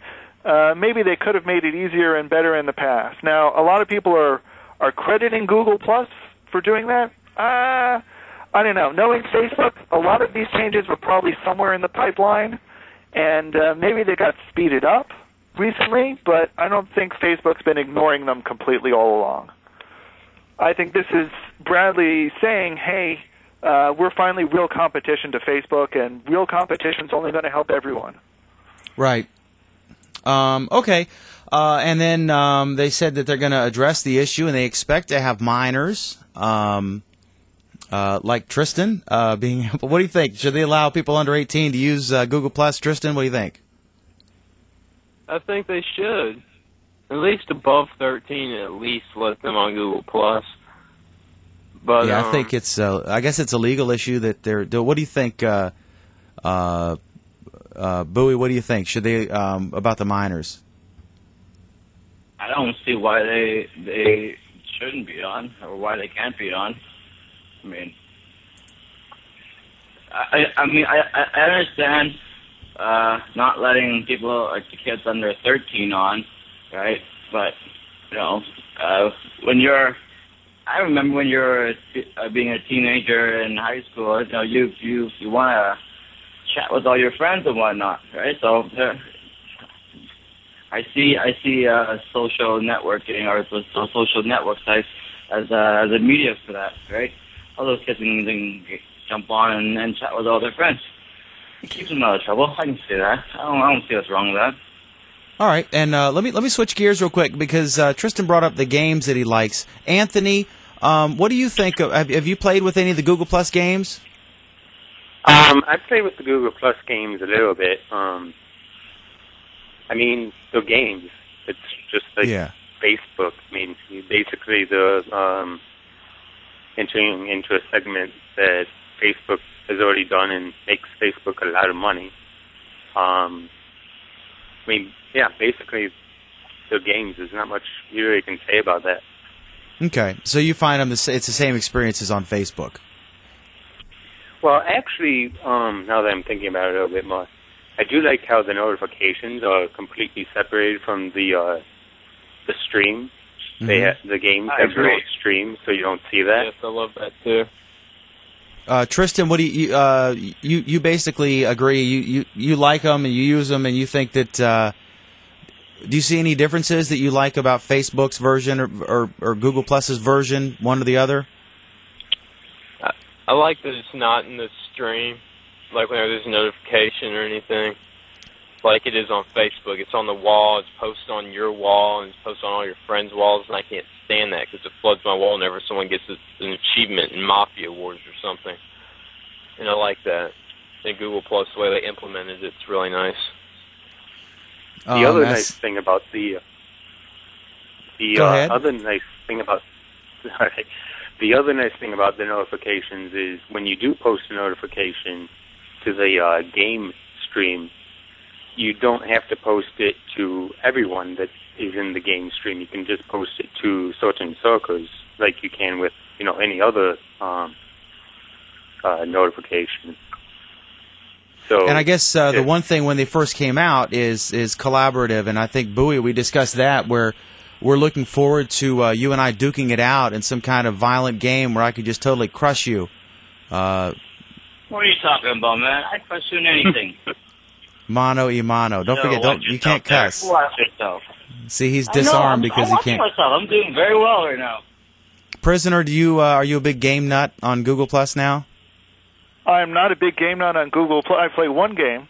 maybe they could have made it easier and better in the past. Now, a lot of people are crediting Google Plus for doing that. I don't know. Knowing Facebook, a lot of these changes were probably somewhere in the pipeline, and maybe they got speeded up recently, but I don't think Facebook's been ignoring them completely all along. I think this is Bradley saying, hey, we're finally real competition to Facebook, and real competition's only going to help everyone. Right. Okay. And then they said that they're going to address the issue, and they expect to have minors like Tristan being – what do you think? Should they allow people under 18 to use Google Plus? Tristan, what do you think? I think they should. At least above 13, at least let them on Google Plus. But, yeah, I think it's I guess it's a legal issue that they're – what do you think Bowie, what do you think? Should they about the minors? I don't see why they shouldn't be on or why they can't be on. I mean, I understand not letting people like the kids under 13 on, right? But you know, when you're, I remember when you're being a teenager in high school, you know, you want to chat with all your friends and whatnot, right? So I see social networking or social network sites as a media for that, right? All those kids can jump on and chat with all their friends. It keeps them out of trouble. I can see that. I don't see what's wrong with that. All right, and let me switch gears real quick because Tristan brought up the games that he likes. Anthony, what do you think of? Have you played with any of the Google Plus games? I play with the Google Plus games a little bit. I mean, the games. It's just like Facebook. I mean, basically, the entering into a segment that Facebook has already done and makes Facebook a lot of money. I mean, yeah, basically, the games. There's not much you really can say about that. Okay, so you find them. It's the same experience as on Facebook. Well, actually, now that I'm thinking about it a little bit more, I do like how the notifications are completely separated from the stream. Mm-hmm. The games have their own stream, so you don't see that. Yes, I love that too. Tristan, what do you basically agree? You like them and you use them, and you think that. Do you see any differences that you like about Facebook's version or Google Plus's version, one or the other? I like that it's not in the stream, like whenever there's a notification or anything, like it is on Facebook. It's on the wall, it's posted on your wall, and it's posted on all your friends' walls, and I can't stand that because it floods my wall whenever someone gets an achievement in Mafia Awards or something. And I like that. And Google Plus, the way they implemented it, it's really nice. The other nice thing about the notifications is when you do post a notification to the game stream, you don't have to post it to everyone that is in the game stream. You can just post it to certain circles, like you can with any other notification. So, and I guess the one thing when they first came out is collaborative, and I think, Bowie, we discussed that, where we're looking forward to you and I duking it out in some kind of violent game where I could just totally crush you. What are you talking about, man? I crush you in anything. Mano y mano. Don't forget, you can't cuss. Watch yourself. See, he's disarmed because he can't. I'm doing very well right now. Prisoner, are you a big game nut on Google Plus now? I'm not a big game nut on Google Plus. I play one game,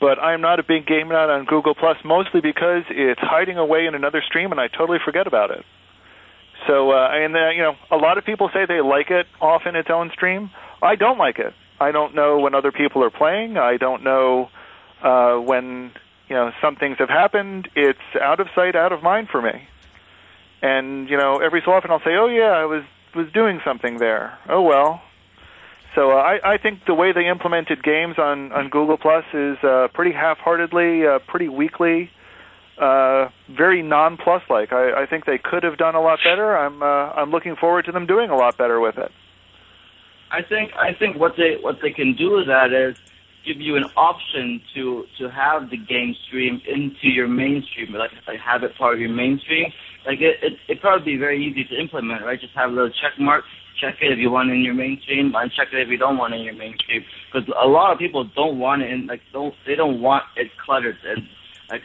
but I'm not a big game nut on Google Plus, mostly because it's hiding away in another stream, and I totally forget about it. So, a lot of people say they like it off in its own stream. I don't like it. I don't know when other people are playing. I don't know when some things have happened. It's out of sight, out of mind for me. And every so often I'll say, "Oh yeah, I was doing something there." Oh well. So I think the way they implemented games on Google Plus is pretty half-heartedly, pretty weakly, very non-Plus-like. I think they could have done a lot better. I'm looking forward to them doing a lot better with it. I think what they can do with that is give you an option to have the game stream into your mainstream, like have it part of your mainstream. Like it'd probably be very easy to implement, right? Just have a little check mark. Check it if you want in your mainstream, and check it if you don't want in your mainstream. Because a lot of people don't want it, they don't want it cluttered. And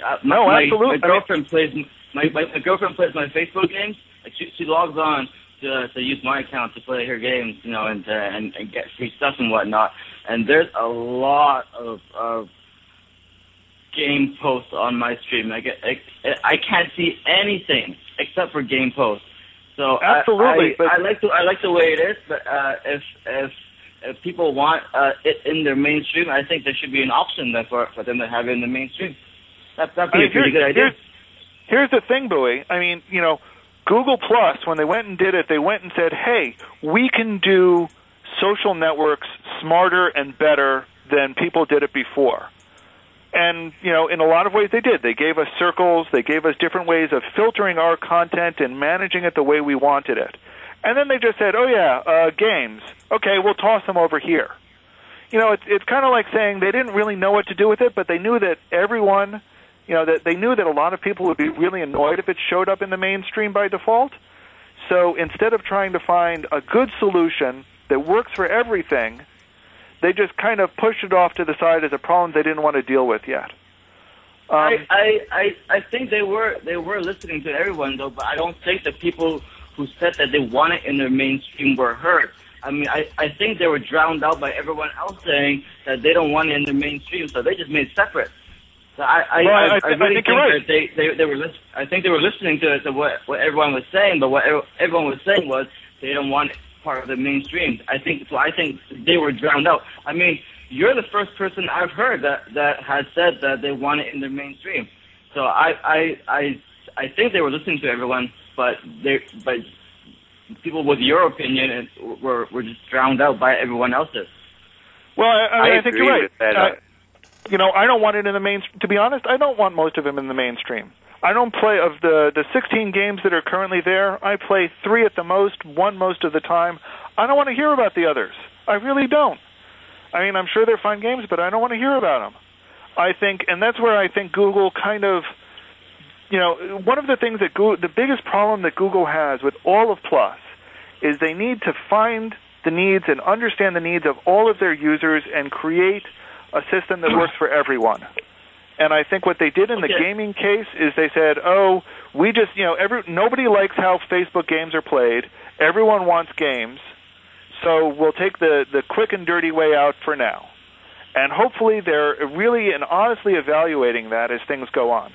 absolutely. My girlfriend plays my Facebook games. Like she logs on to use my account to play her games, and get free stuff and whatnot. And there's a lot of game posts on my stream. I can't see anything except for game posts. So absolutely, I like the way it is. But if people want it in their mainstream, I think there should be an option for them to have it in the mainstream. That'd be a pretty good idea. Here's the thing, Bowie. I mean, Google Plus, when they went and did it, they went and said, "Hey, we can do social networks smarter and better than people did it before." And, in a lot of ways they did. They gave us circles. They gave us different ways of filtering our content and managing it the way we wanted it. And then they just said, oh, yeah, games. Okay, we'll toss them over here. It's kind of like saying they didn't really know what to do with it, but they knew that everyone, that they knew that a lot of people would be really annoyed if it showed up in the mainstream by default. So instead of trying to find a good solution that works for everything, they just kind of pushed it off to the side as a problem they didn't want to deal with yet. I think they were listening to everyone though, but I don't think the people who said that they want it in their mainstream were heard. I mean, I think they were drowned out by everyone else saying that they don't want it in their mainstream, so they just made it separate. So I think they were listening to what everyone was saying, but what everyone was saying was they don't want it part of the mainstream. I think they were drowned out. I mean, you're the first person I've heard that has said that they want it in the mainstream. So I think they were listening to everyone, but people with your opinion were just drowned out by everyone else's. Well, I think you're right. I don't want it in the mainstream. To be honest, I don't want most of them in the mainstream. I don't play, of the 16 games that are currently there, I play 3 at the most, 1 most of the time. I don't want to hear about the others. I really don't. I mean, I'm sure they're fun games, but I don't want to hear about them. I think, and that's where I think Google kind of, you know, one of the things that Google, the biggest problem that Google has with all of Plus is they need to find the needs and understand the needs of all of their users and create a system that works for everyone. And I think what they did in the gaming case is they said, oh, we just, you know, nobody likes how Facebook games are played. Everyone wants games. So we'll take the quick and dirty way out for now. And hopefully they're really and honestly evaluating that as things go on.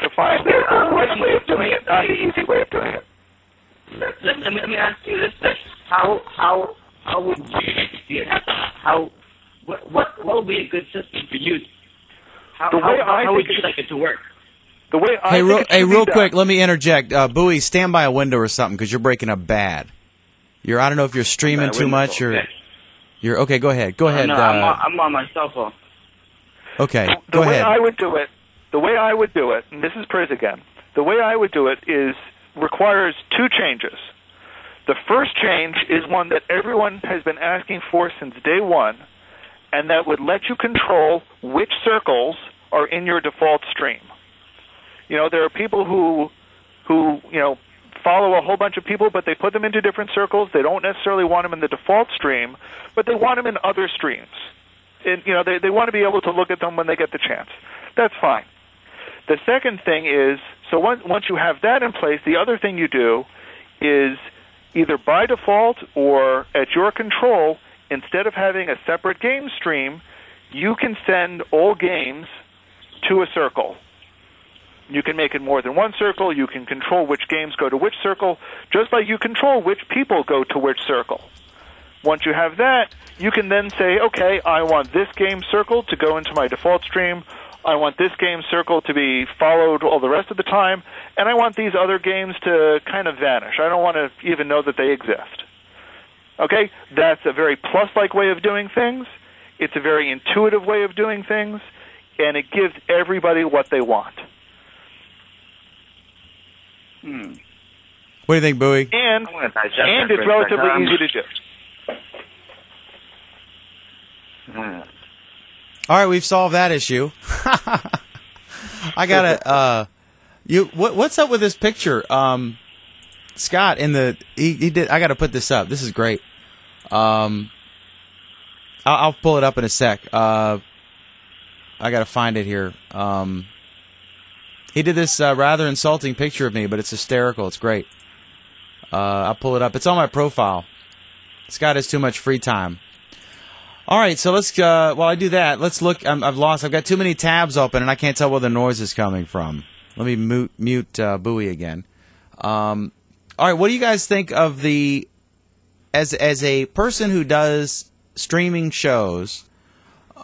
To find a way of doing it, not an easy way of doing it. Let me ask you this thing. How would you, what would be a good system for you? How would you like it to work? The way I Hey, real quick, let me interject. Bowie, stand by a window or something because you're breaking up bad. I don't know if you're streaming too much or you're okay. Go ahead. Go ahead. No, I'm on my cell phone. Okay. Go ahead. The way I would do it. The way I would do it, and this is Priz again. The way I would do it is requires two changes. The first change is one that everyone has been asking for since day one, and that would let you control which circles are in your default stream. You know, there are people who you know, follow a whole bunch of people, but they put them into different circles. They don't necessarily want them in the default stream, but they want them in other streams. And, you know, they want to be able to look at them when they get the chance. That's fine. The second thing is, so once you have that in place, the other thing you do is either by default or at your control, instead of having a separate game stream, you can send all games to a circle. You can make it more than one circle. You can control which games go to which circle, just like you control which people go to which circle. Once you have that, you can then say, okay, I want this game circle to go into my default stream. I want this game circle to be followed all the rest of the time. And I want these other games to kind of vanish. I don't want to even know that they exist. Okay? That's a very Plus-like way of doing things. It's a very intuitive way of doing things. And it gives everybody what they want. Hmm. What do you think, Bowie? And it's relatively easy to do. All right, we've solved that issue. I gotta. What's up with this picture, Scott? In the he did. I gotta put this up. This is great. I'll pull it up in a sec. I gotta find it here. He did this rather insulting picture of me, but it's hysterical. It's great. I'll pull it up. It's on my profile. Scott has too much free time. All right, so let's. While I do that, let's look. I've lost. I've got too many tabs open, and I can't tell where the noise is coming from. Let me mute Bowie again. All right, what do you guys think of the as a person who does streaming shows,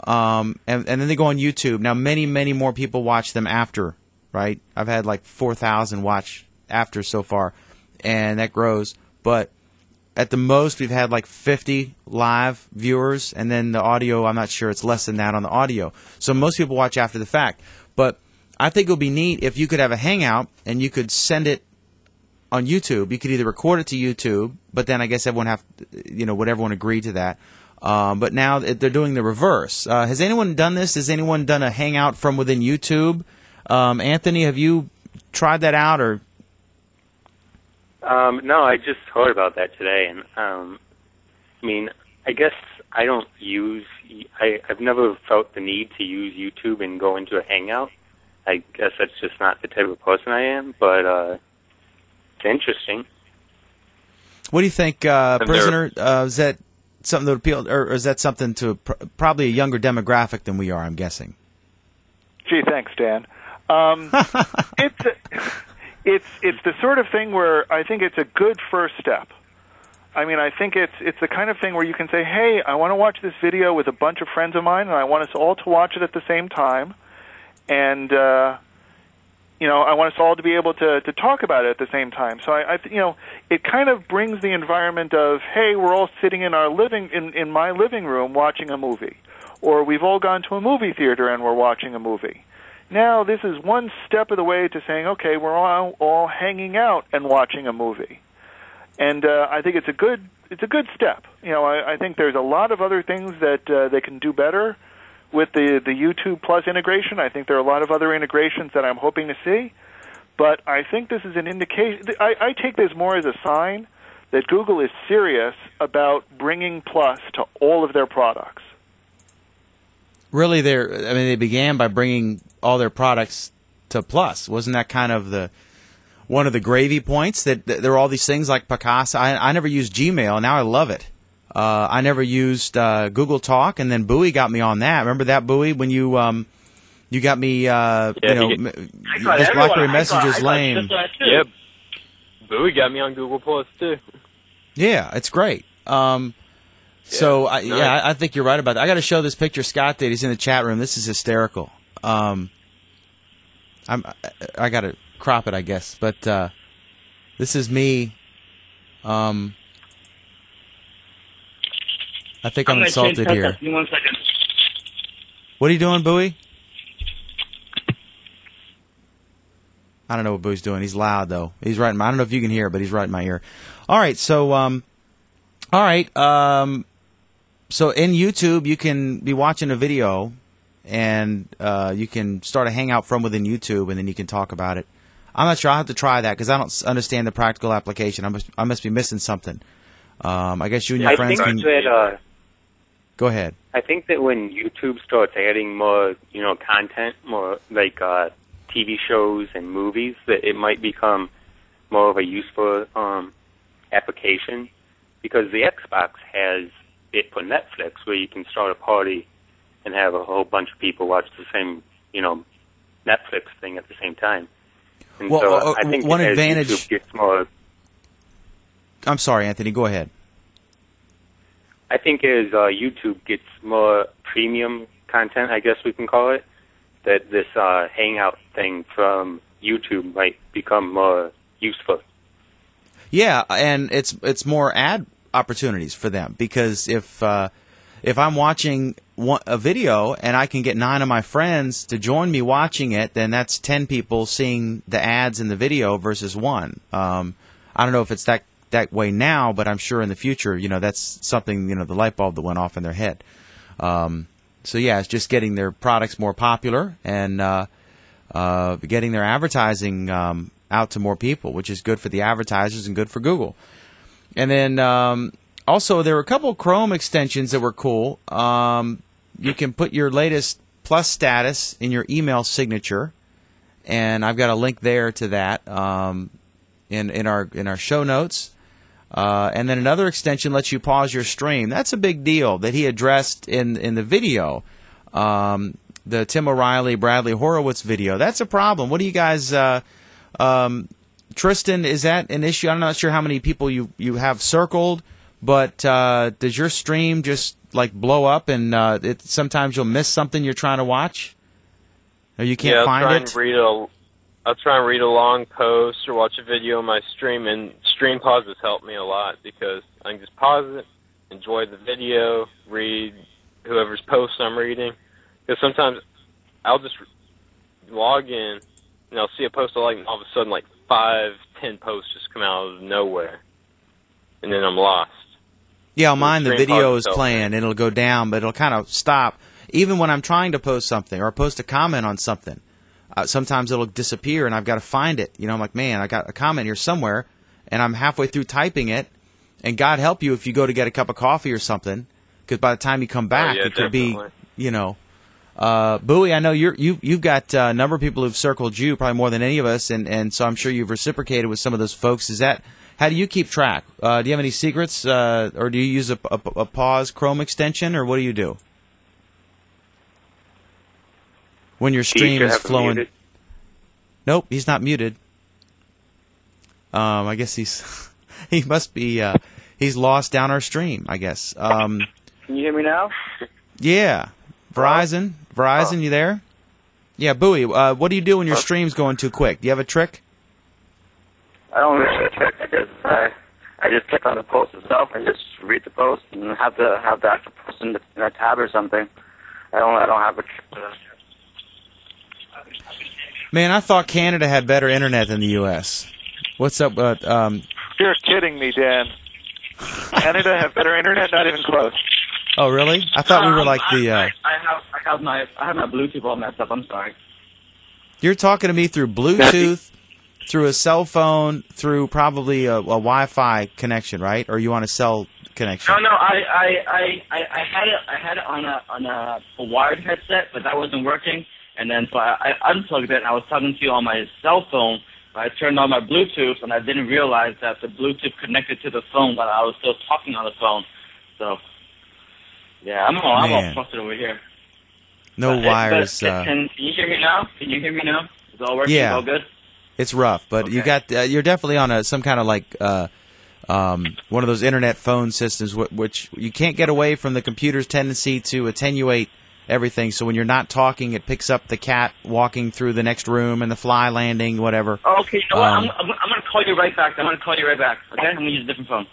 and then they go on YouTube. Now, many more people watch them after, right? I've had like 4,000 watch after so far, and that grows, but. At the most, we've had like 50 live viewers, and then the audio, I'm not sure, it's less than that on the audio. So most people watch after the fact. But I think it would be neat if you could have a hangout and you could send it on YouTube. You could either record it to YouTube, but then I guess everyone have, you know, would everyone agree to that? But now they're doing the reverse. Has anyone done this? Has anyone done a hangout from within YouTube? Anthony, have you tried that out or... No, I just heard about that today, and I mean, I guess I don't use. I've never felt the need to use YouTube and go into a hangout. I guess that's just not the type of person I am. But it's interesting. What do you think, prisoner? Is that something that appeal, or is that something to probably a younger demographic than we are? I'm guessing. Gee, thanks, Dan. It's the sort of thing where I think it's a good first step. I mean, I think it's the kind of thing where you can say, hey, I want to watch this video with a bunch of friends of mine, and I want us all to watch it at the same time. And, you know, I want us all to be able to talk about it at the same time. So, you know, it kind of brings the environment of, hey, we're all sitting in our in my living room watching a movie. Or we've all gone to a movie theater and we're watching a movie. Now, this is one step of the way to saying, okay, we're all hanging out and watching a movie. And I think it's a good it's a good step. You know, I think there's a lot of other things that they can do better with the YouTube Plus integration. I think there are a lot of other integrations that I'm hoping to see. But I think this is an indication. I take this more as a sign that Google is serious about bringing Plus to all of their products. Really, they began by bringing all their products to Plus. Wasn't that kind of one of the gravy points, that there were all these things like Picasa? I never used Gmail. Now I love it. I never used Google Talk, and then Bowie got me on that. Remember that, Bowie, when you got me, this BlackBerry Messenger's lame. Yep. Bowie got me on Google Plus, too. Yeah, it's great. I think you're right about that. I got to show this picture Scott did. He's in the chat room. This is hysterical. I got to crop it, I guess. But this is me. I think I'm insulted here. One second. What are you doing, Bowie? I don't know what Boo's doing. He's loud, though. He's right in my, I don't know if you can hear, but he's right in my ear. All right, so so in YouTube, you can be watching a video, and you can start a Hangout from within YouTube, and then you can talk about it. I'm not sure. I'll have to try that because I don't understand the practical application. I must be missing something. I guess you and your friends can... Go ahead. I think that when YouTube starts adding more, content, more like... TV shows and movies, that it might become more of a useful application, because the Xbox has it for Netflix, where you can start a party and have a whole bunch of people watch the same, Netflix thing at the same time. And I think one advantage. YouTube gets more, I'm sorry, Anthony. Go ahead. I think as YouTube gets more premium content, I guess we can call it, that this Hangout thing from YouTube might become more useful. Yeah, and it's more ad opportunities for them, because if I'm watching a video and I can get 9 of my friends to join me watching it, then that's 10 people seeing the ads in the video versus 1. I don't know if it's that way now, but I'm sure in the future, that's something, the light bulb that went off in their head. So yeah, it's just getting their products more popular and getting their advertising out to more people, which is good for the advertisers and good for Google. And then also there were a couple of Chrome extensions that were cool. You can put your latest Plus status in your email signature, and I've got a link there to that in our show notes. And then another extension lets you pause your stream. That's a big deal that he addressed in the video, the Tim O'Reilly, Bradley Horowitz video. That's a problem. What do you guys, Tristan, is that an issue? I'm not sure how many people you have circled, but does your stream just like blow up and sometimes you'll miss something you're trying to watch, or you can't find it? I'll try and read a long post or watch a video on my stream, and stream pauses help me a lot because I can just pause it, enjoy the video, read whoever's post I'm reading. Because sometimes I'll just log in and I'll see a post I like, and all of a sudden 5, 10 posts just come out of nowhere, and then I'm lost. Yeah, mine the video is playing, and it'll go down, but it'll kind of stop even when I'm trying to post something or post a comment on something. Sometimes it'll disappear, and I've got to find it. I'm like, man, I got a comment here somewhere, and I'm halfway through typing it. And God help you if you go to get a cup of coffee or something, because by the time you come back, it could definitely be, Bowie, I know you've got a number of people who've circled you, probably more than any of us, and so I'm sure you've reciprocated with some of those folks. Is that how do you keep track? Do you have any secrets, or do you use a pause Chrome extension, or what do you do when your stream is flowing? Nope, he's not muted. I guess he must be, he's lost down our stream, I guess. Can you hear me now? Yeah. Verizon, you there? Yeah, Bowie, what do you do when your stream's going too quick? Do you have a trick? I don't really trick. I just click on the post itself and just read the post and have the actual post in a tab or something. I don't have a trick to that. Man, I thought Canada had better internet than the U.S. What's up? You're kidding me, Dan. Canada have better internet? Not even close. Oh, really? I thought we were like the... I have my Bluetooth all messed up. I'm sorry. You're talking to me through Bluetooth, through a cell phone, through probably a Wi-Fi connection, right? Or are you on a cell connection? No, I had it on a wired headset, but that wasn't working. And then so I unplugged it, and I was talking to you on my cell phone. I turned on my Bluetooth, and I didn't realize that the Bluetooth connected to the phone while I was still talking on the phone. So, yeah, I'm all flustered over here. No wires. Can you hear me now? Can you hear me now? Is all working? Yeah. All good? It's rough, but okay. You're definitely on some kind of like one of those internet phone systems, which you can't get away from the computer's tendency to attenuate everything. So when you're not talking, it picks up the cat walking through the next room and the fly landing, whatever. Okay, you know what? I'm going to call you right back. Okay? I'm going to use a different phone.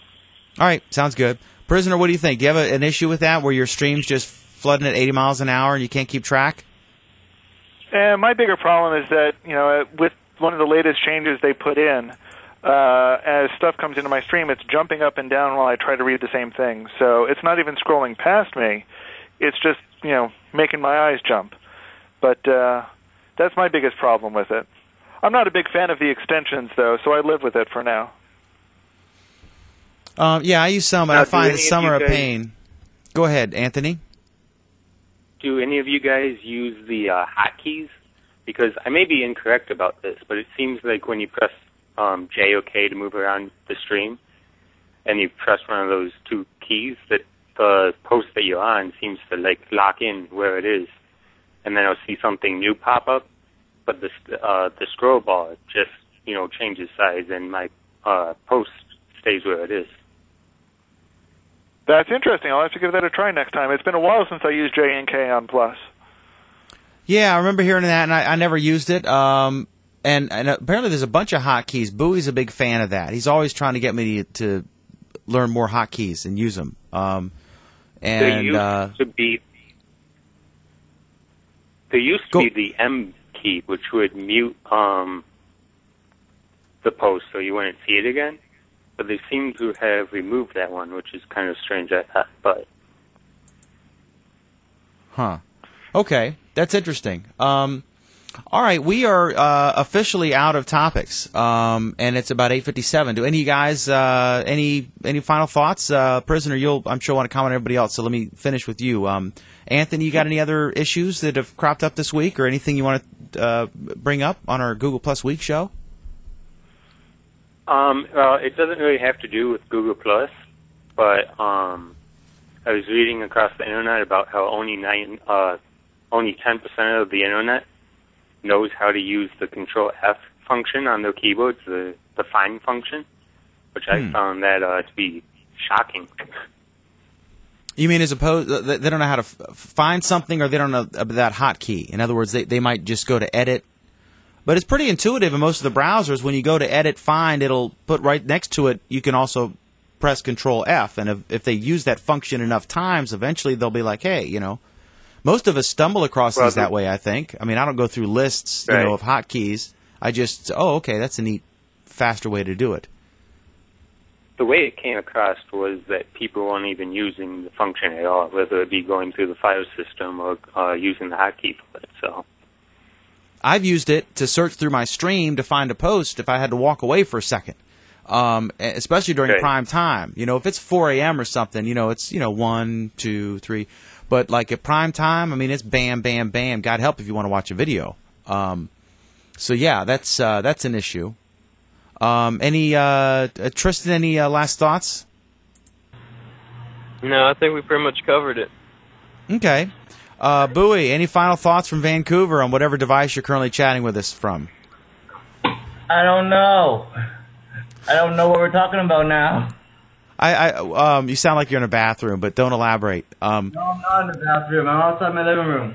All right, sounds good. Prisoner, what do you think? Do you have an issue with that where your stream's just flooding at 80 miles an hour and you can't keep track? My bigger problem is that, you know, with one of the latest changes they put in, as stuff comes into my stream, it's jumping up and down while I try to read the same thing. So it's not even scrolling past me. It's just, you know, making my eyes jump. But that's my biggest problem with it. I'm not a big fan of the extensions, though, so I live with it for now. Yeah, I use some, but I find some are a pain. Go ahead, Anthony. Do any of you guys use the hotkeys? Because I may be incorrect about this, but it seems like when you press J, OK to move around the stream, and you press one of those two keys, that the post that you're on seems to like lock in where it is, and then I'll see something new pop up, but the scroll bar just, you know, changes size and my post stays where it is. That's interesting. I'll have to give that a try next time. It's been a while since I used J and K on Plus. Yeah, I remember hearing that, and I never used it. And apparently there's a bunch of hotkeys. Bowie's a big fan of that. He's always trying to get me to learn more hotkeys and use them. There used to be the M key, which would mute the post so you wouldn't see it again. But they seem to have removed that one, which is kind of strange, I thought. But okay, that's interesting. All right, we are officially out of topics, and it's about 8:57. Do any of you guys any final thoughts? Prisoner, you'll, I'm sure, want to comment on everybody else, so let me finish with you. Anthony, you got any other issues that have cropped up this week or anything you want to bring up on our Google Plus Week show? It doesn't really have to do with Google Plus, but I was reading across the Internet about how only 10% of the Internet knows how to use the Control-F function on their keyboards, the find function, which I found that to be shocking. You mean as opposed they don't know how to find something, or they don't know that hotkey? In other words, they might just go to edit. But it's pretty intuitive in most of the browsers. When you go to edit, find, it'll put right next to it. You can also press Control-F, and if they use that function enough times, eventually they'll be like, hey, you know. Most of us stumble across these that way, I think. I mean, I don't go through lists, you know, of hotkeys. I just, okay, that's a neat, faster way to do it. The way it came across was that people weren't even using the function at all, whether it be going through the file system or using the hotkey for it. So, I've used it to search through my stream to find a post if I had to walk away for a second, especially during prime time. You know, if it's 4 a.m. or something, you know, it's, you know, 1, 2, 3... But like at prime time, I mean, it's bam, bam, bam. God help if you want to watch a video. So yeah, that's an issue. Tristan, any last thoughts? No, I think we pretty much covered it. Okay, Bowie, any final thoughts from Vancouver on whatever device you're currently chatting with us from? I don't know. I don't know what we're talking about now. You sound like you're in a bathroom, but don't elaborate. No, I'm not in the bathroom. I'm outside my living room.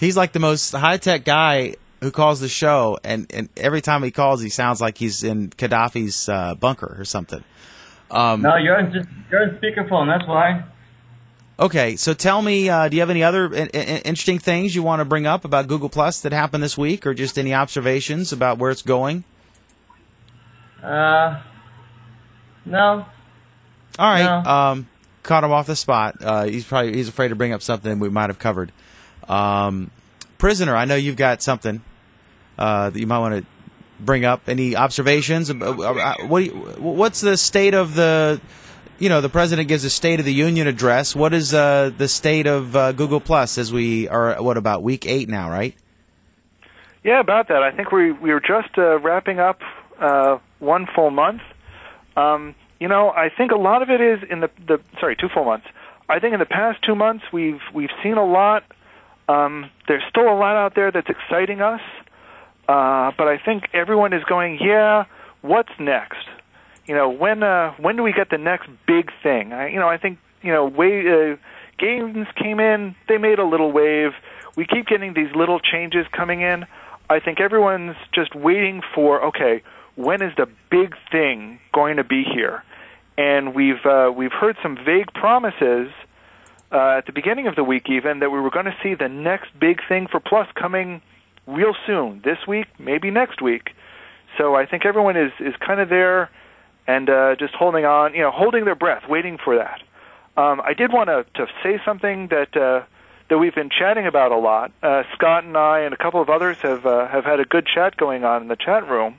He's like the most high-tech guy who calls the show, and every time he calls, he sounds like he's in Gaddafi's bunker or something. No, you're in speakerphone. That's why. Okay, so tell me, do you have any other interesting things you want to bring up about Google Plus that happened this week, or just any observations about where it's going? No. All right. No. Caught him off the spot. He's afraid to bring up something we might have covered. Prisoner, I know you've got something that you might want to bring up. Any observations? What's the state of the? You know, the president gives a State of the Union address. What is the state of Google Plus as we are? What about week 8 now, right? Yeah, about that. I think we were just wrapping up one full month. You know, I think a lot of it is in the sorry, 2 full months. I think in the past 2 months we've seen a lot. There's still a lot out there that's exciting us, but I think everyone is going, yeah, what's next? You know, when do we get the next big thing? I think, you know, games came in, they made a little wave. We keep getting these little changes coming in. I think everyone's just waiting for, okay, when is the big thing going to be here? And we've heard some vague promises at the beginning of the week even that we were going to see the next big thing for Plus coming real soon, this week, maybe next week. So I think everyone is kind of there and just holding on, you know, holding their breath, waiting for that. I did want to say something that we've been chatting about a lot. Scott and I and a couple of others have had a good chat going on in the chat room.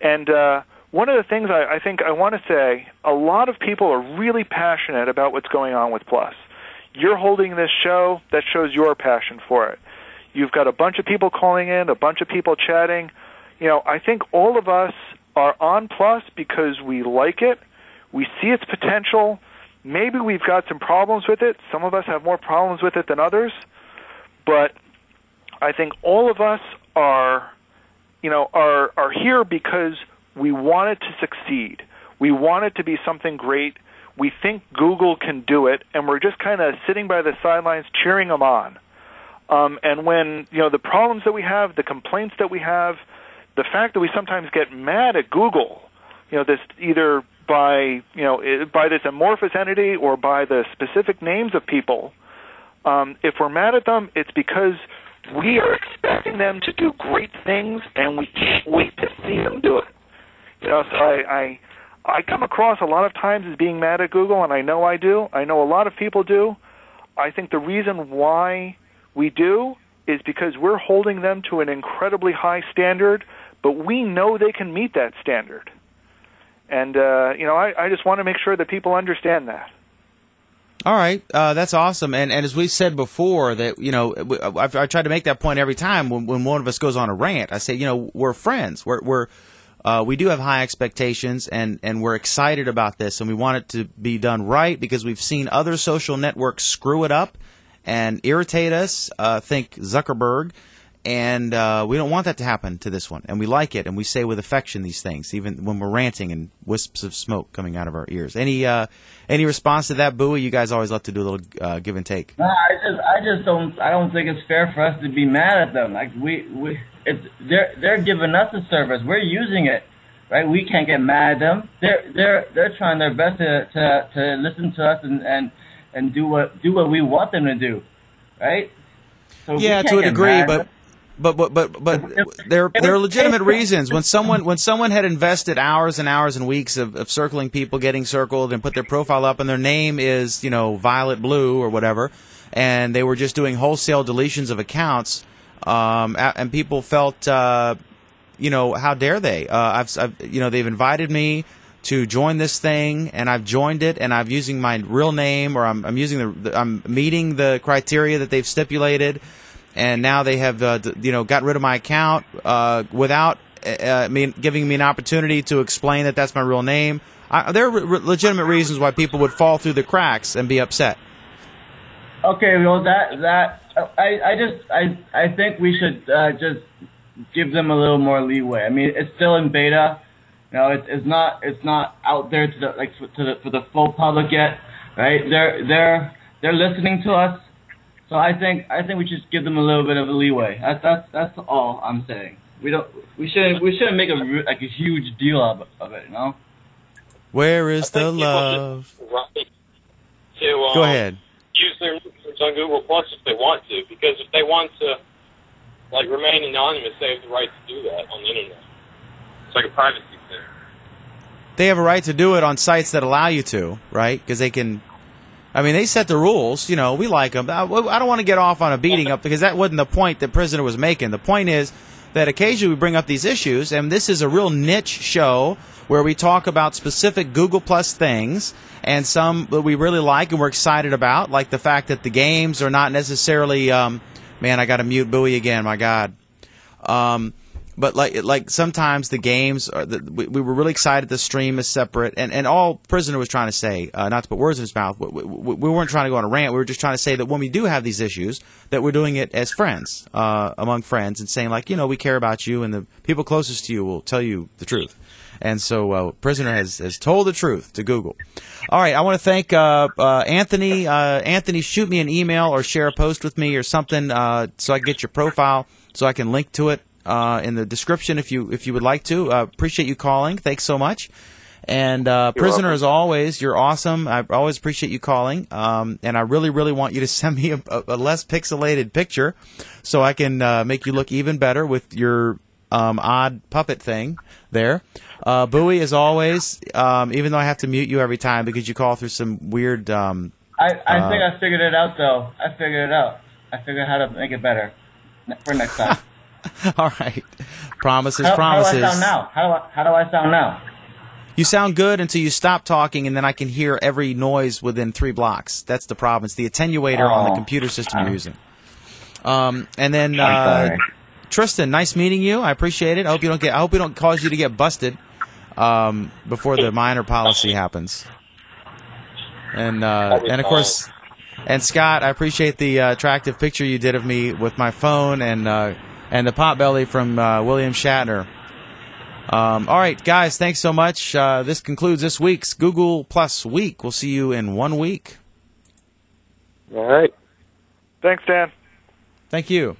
And one of the things I think I want to say, a lot of people are really passionate about what's going on with Plus. You're holding this show. That shows your passion for it. You've got a bunch of people calling in, a bunch of people chatting. You know, I think all of us are on Plus because we like it. We see its potential. Maybe we've got some problems with it. Some of us have more problems with it than others. But I think all of us are here because we want it to succeed. We want it to be something great. We think Google can do it, and we're just kind of sitting by the sidelines cheering them on. And when, you know, the problems that we have, the complaints that we have, the fact that we sometimes get mad at Google, you know, this either by, you know, by this amorphous entity or by the specific names of people, if we're mad at them, it's because we are expecting them to do great things, and we can't wait to see them do it. You know, so I come across a lot of times as being mad at Google, and I know I do. I know a lot of people do. I think the reason why we do is because we're holding them to an incredibly high standard, but we know they can meet that standard. And, you know, I just want to make sure that people understand that. All right. That's awesome. And as we said before, that, you know, I try to make that point every time when one of us goes on a rant. I say, you know, we're friends. We do have high expectations, and we're excited about this, and we want it to be done right because we've seen other social networks screw it up and irritate us, think Zuckerberg, and we don't want that to happen to this one. And we like it, and we say with affection these things, even when we're ranting and wisps of smoke coming out of our ears. Any response to that, Bowie? You guys always love to do a little give and take. No, I don't think it's fair for us to be mad at them. Like they're giving us a service. We're using it, right? We can't get mad at them. They're trying their best to listen to us and do what we want them to do, right? So yeah, to a degree, but there are legitimate reasons. When someone had invested hours and hours and weeks of circling people, getting circled, and put their profile up, and their name is, you know, Violet Blue or whatever, and they were just doing wholesale deletions of accounts, and people felt, you know, how dare they? You know, they've invited me to join this thing, and I've joined it, and I'm using my real name, or I'm meeting the criteria that they've stipulated. And now they have, you know, got rid of my account without giving me an opportunity to explain that that's my real name. There are legitimate reasons why people would fall through the cracks and be upset. Okay, well, I think we should just give them a little more leeway. I mean, it's still in beta. You know, it's not out there to the for the full public yet, right? They're listening to us. So I think we should give them a little bit of a leeway. That's all I'm saying. We shouldn't make a huge deal of it, you know. Where is the love? To go ahead. Use their names on Google Plus if they want to, because if they want to, like, remain anonymous, they have the right to do that on the internet. It's like a privacy thing. They have a right to do it on sites that allow you to, right? Because they can. I mean, they set the rules. You know, we like them. I don't want to get off on a beating up because that wasn't the point that Prisoner was making. The point is that occasionally we bring up these issues, and this is a real niche show where we talk about specific Google Plus things and some that we really like and we're excited about, like the fact that the games are not necessarily. Man, I got to mute Bowie again. My God. But like sometimes the games are we were really excited. The stream is separate, and all Prisoner was trying to say, not to put words in his mouth, we weren't trying to go on a rant. We were just trying to say that when we do have these issues, that we're doing it as friends, among friends, and saying like, you know, we care about you, and the people closest to you will tell you the truth. And so Prisoner has told the truth to Google. All right, I want to thank Anthony. Anthony, shoot me an email or share a post with me or something so I can get your profile so I can link to it. In the description, if you would like to. Appreciate you calling. Thanks so much. And Prisoner, welcome. As always, you're awesome. I always appreciate you calling. And I really, really want you to send me a less pixelated picture so I can make you look even better with your odd puppet thing there. Bowie, as always, even though I have to mute you every time because you call through some weird... I think I figured it out, though. I figured it out. I figured how to make it better for next time. All right. Promises, promises. How do I sound now? How do I sound now? You sound good until you stop talking, and then I can hear every noise within 3 blocks. That's the problem. It's the attenuator on the computer system you're using. And then, Tristan, nice meeting you. I appreciate it. I hope we don't cause you to get busted before the minor policy happens. And of course, and Scott, I appreciate the attractive picture you did of me with my phone and the potbelly from William Shatner. All right, guys, thanks so much. This concludes this week's Google Plus Week. We'll see you in 1 week. All right. Thanks, Dan. Thank you.